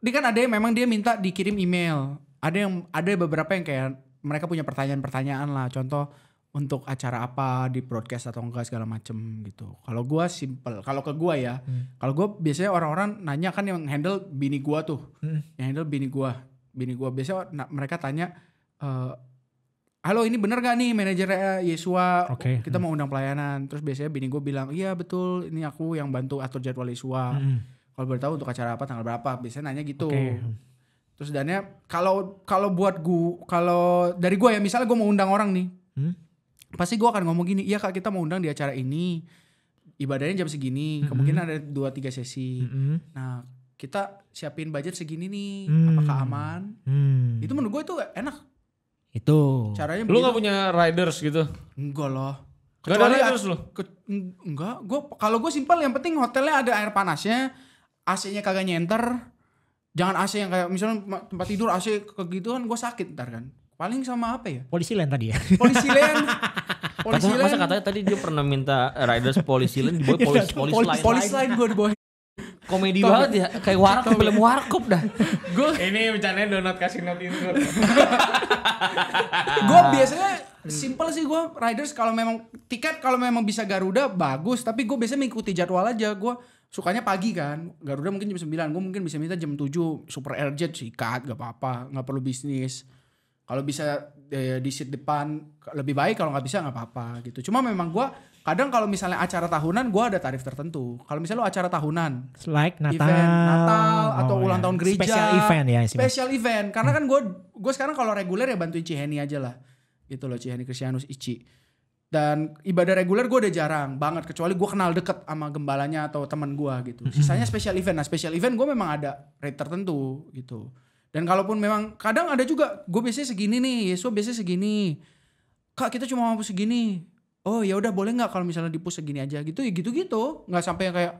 ini kan ada yang memang dia minta dikirim email. Ada yang ada beberapa yang kayak mereka punya pertanyaan-pertanyaan lah, contoh untuk acara apa, di broadcast atau enggak segala macem gitu. Kalau gue simple, kalau ke gue ya, hmm. kalau gue biasanya orang-orang nanya kan yang handle bini gue tuh, hmm. yang handle bini gue, bini gue biasanya mereka tanya, uh, halo ini bener gak nih manajernya Yesua, okay. kita hmm. mau undang pelayanan, terus biasanya bini gue bilang, iya betul ini aku yang bantu atur jadwal Yesua, hmm. kalau boleh tahu untuk acara apa, tanggal berapa, biasanya nanya gitu. Okay. Terus dannya kalau kalau buat gue kalau dari gue ya misalnya gue mau undang orang nih hmm? pasti gue akan ngomong gini, iya kak kita mau undang di acara ini ibadahnya jam segini mm-hmm. kemungkinan ada dua tiga sesi mm-hmm. nah kita siapin budget segini nih mm. apakah aman mm. itu menurut gue itu enak itu caranya. Lu nggak punya riders gitu? Enggak loh. Kecuali gak ada riders loh. Ke, enggak gue kalau gue simpel yang penting hotelnya ada air panasnya, A C-nya kagak nyenter. Jangan A C yang kayak misalnya tempat tidur A C gitu kan gue sakit ntar kan. Paling sama apa ya? Polisi lain tadi ya? Polisi lain. Polisi lain. Masa katanya tadi dia pernah minta riders polisi lain dibawa polisi polisi lain. Polisi lain gue dibawa. Komedi banget ya. Kayak warak film warkop dah. Ini rencananya donat kasih not intro. Gue biasanya simple sih gue riders kalau memang tiket kalau memang bisa Garuda bagus. Tapi gue biasanya mengikuti jadwal aja gue. Sukanya pagi kan, Garuda mungkin jam sembilan, gue mungkin bisa minta jam tujuh, super airjet sikat, gak apa-apa, gak perlu bisnis. Kalau bisa eh, di seat depan lebih baik, kalau gak bisa gak apa-apa gitu. Cuma memang gue kadang kalau misalnya acara tahunan gue ada tarif tertentu. Kalau misalnya lo acara tahunan, like Natal, event, Natal oh, atau ulang yeah. tahun gereja, special event ya, special event. Karena hmm. kan gue gue sekarang kalau reguler ya bantuin Ci Henny aja lah, gitu loh Ci Henny Kristianus Ici. Dan ibadah reguler gue udah jarang banget kecuali gue kenal deket sama gembalanya atau teman gue gitu. Sisanya special event. Nah special event gue memang ada rate tertentu gitu. Dan kalaupun memang kadang ada juga gue biasanya segini nih, Yesua biasanya segini. Kak kita cuma mampu segini. Oh ya udah boleh nggak kalau misalnya dipus segini aja gitu ya gitu-gitu. Nggak sampai yang kayak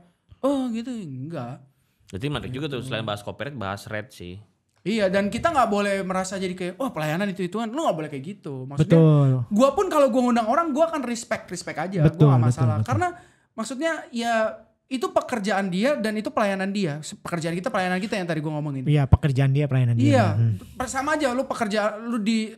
oh gitu enggak. Jadi menarik juga tuh selain bahas copyright bahas rate sih. Iya dan kita gak boleh merasa jadi kayak wah oh, pelayanan itu-ituan. Lu gak boleh kayak gitu. Maksudnya gue pun kalau gue ngundang orang gue akan respect-respect aja. Gue gak masalah betul, betul. Karena maksudnya ya itu pekerjaan dia dan itu pelayanan dia. Pekerjaan kita pelayanan kita yang tadi gue ngomongin. Iya pekerjaan dia pelayanan dia. Iya hmm. sama aja lu pekerja lu di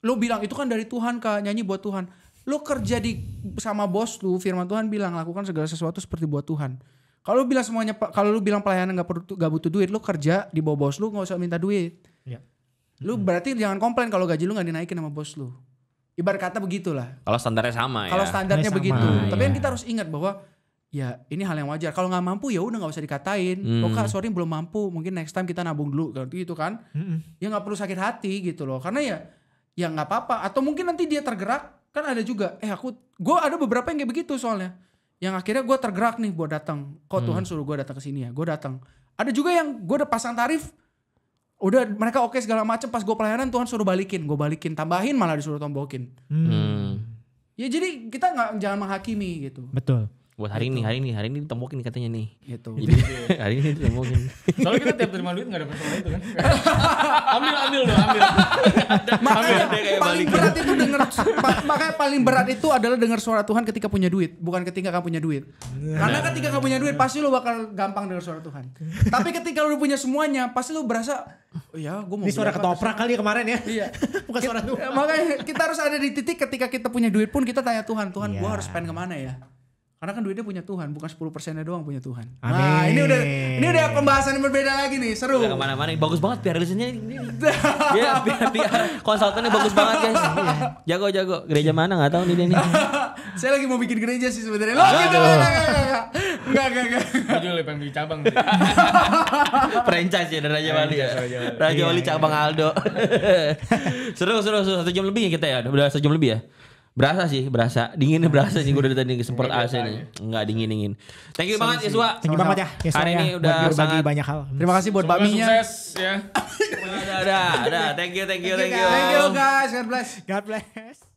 lu bilang itu kan dari Tuhan kak nyanyi buat Tuhan. Lu kerja di sama bos lu firman Tuhan bilang lakukan segala sesuatu seperti buat Tuhan. Kalau lu bilang semuanya, kalau lu bilang pelayanan gak, perlu, gak butuh duit, lu kerja di bawah bos lu gak usah minta duit. Ya. Lu hmm. berarti jangan komplain kalau gaji lu gak dinaikin sama bos lu. Ibarat kata begitulah. Kalau standarnya sama ya. Kalau standarnya sama, begitu. Ya. Tapi kan kita harus ingat bahwa ya ini hal yang wajar. Kalau gak mampu ya udah gak usah dikatain. Hmm. Oh kak sorry belum mampu, mungkin next time kita nabung dulu gitu kan. Hmm. Ya gak perlu sakit hati gitu loh. Karena ya ya gak apa-apa. Atau mungkin nanti dia tergerak kan ada juga. Eh aku, gue ada beberapa yang kayak begitu soalnya. yang akhirnya gue tergerak nih buat datang. Kok hmm. Tuhan suruh gue datang ke sini ya, gue datang. Ada juga yang gue udah pasang tarif, udah mereka oke segala macem, pas gue pelayanan Tuhan suruh balikin, gue balikin, tambahin malah disuruh tombokin. Hmm. Ya jadi kita nggak, jangan menghakimi gitu. Betul. Buat hari gitu. ini, hari ini, hari ini ditombokin katanya nih. Gitu. Jadi hari ini ditombokin. Soalnya kita tiap terima duit nggak ada persoalan itu kan. ambil, ambil loh, ambil. Makanya paling berat itu dengar, makanya paling berat itu adalah dengar suara Tuhan ketika punya duit, bukan ketika nggak punya duit. Karena ketika nggak punya duit pasti lo bakal gampang dengar suara Tuhan. Tapi ketika lo udah punya semuanya, pasti lo berasa, oh ya, gue mau. Ini suara ketoprak kali kemarin ya. Iya. Bukan suara Tuhan. Makanya kita harus ada di titik ketika kita punya duit pun kita tanya Tuhan, Tuhan, gue harus pengen kemana ya? Karena kan duitnya punya Tuhan, bukan sepuluh persennya doang punya Tuhan. Amin. Nah ini udah ini udah pembahasan yang berbeda lagi nih, seru. Udah kemana-mana, bagus banget P R lisensinya. Ya, P R konsultannya bagus banget guys. Jago-jago, gereja mana gak tahu nih dia nih. Saya lagi mau bikin gereja sih sebenarnya. Loh gitu, enggak, enggak, enggak. Gue juga pengen bikin cabang. Franchise ya dari Raja Wali ya. Raja Wali cabang Aldo. Seru, seru, seru. Satu jam lebih ya kita ya, udah satu jam lebih ya. Berasa sih, berasa. Dinginnya berasa sih. Gue udah tadi semprot A C nih. Enggak dingin-dingin. Thank you banget Yosua. Thank you banget ya. Hari ini udah sangat banyak hal. Terima kasih buat Baminya. Sukses ya. Udah, udah, udah. Thank you, thank you, thank you. Thank you guys. God bless. God bless.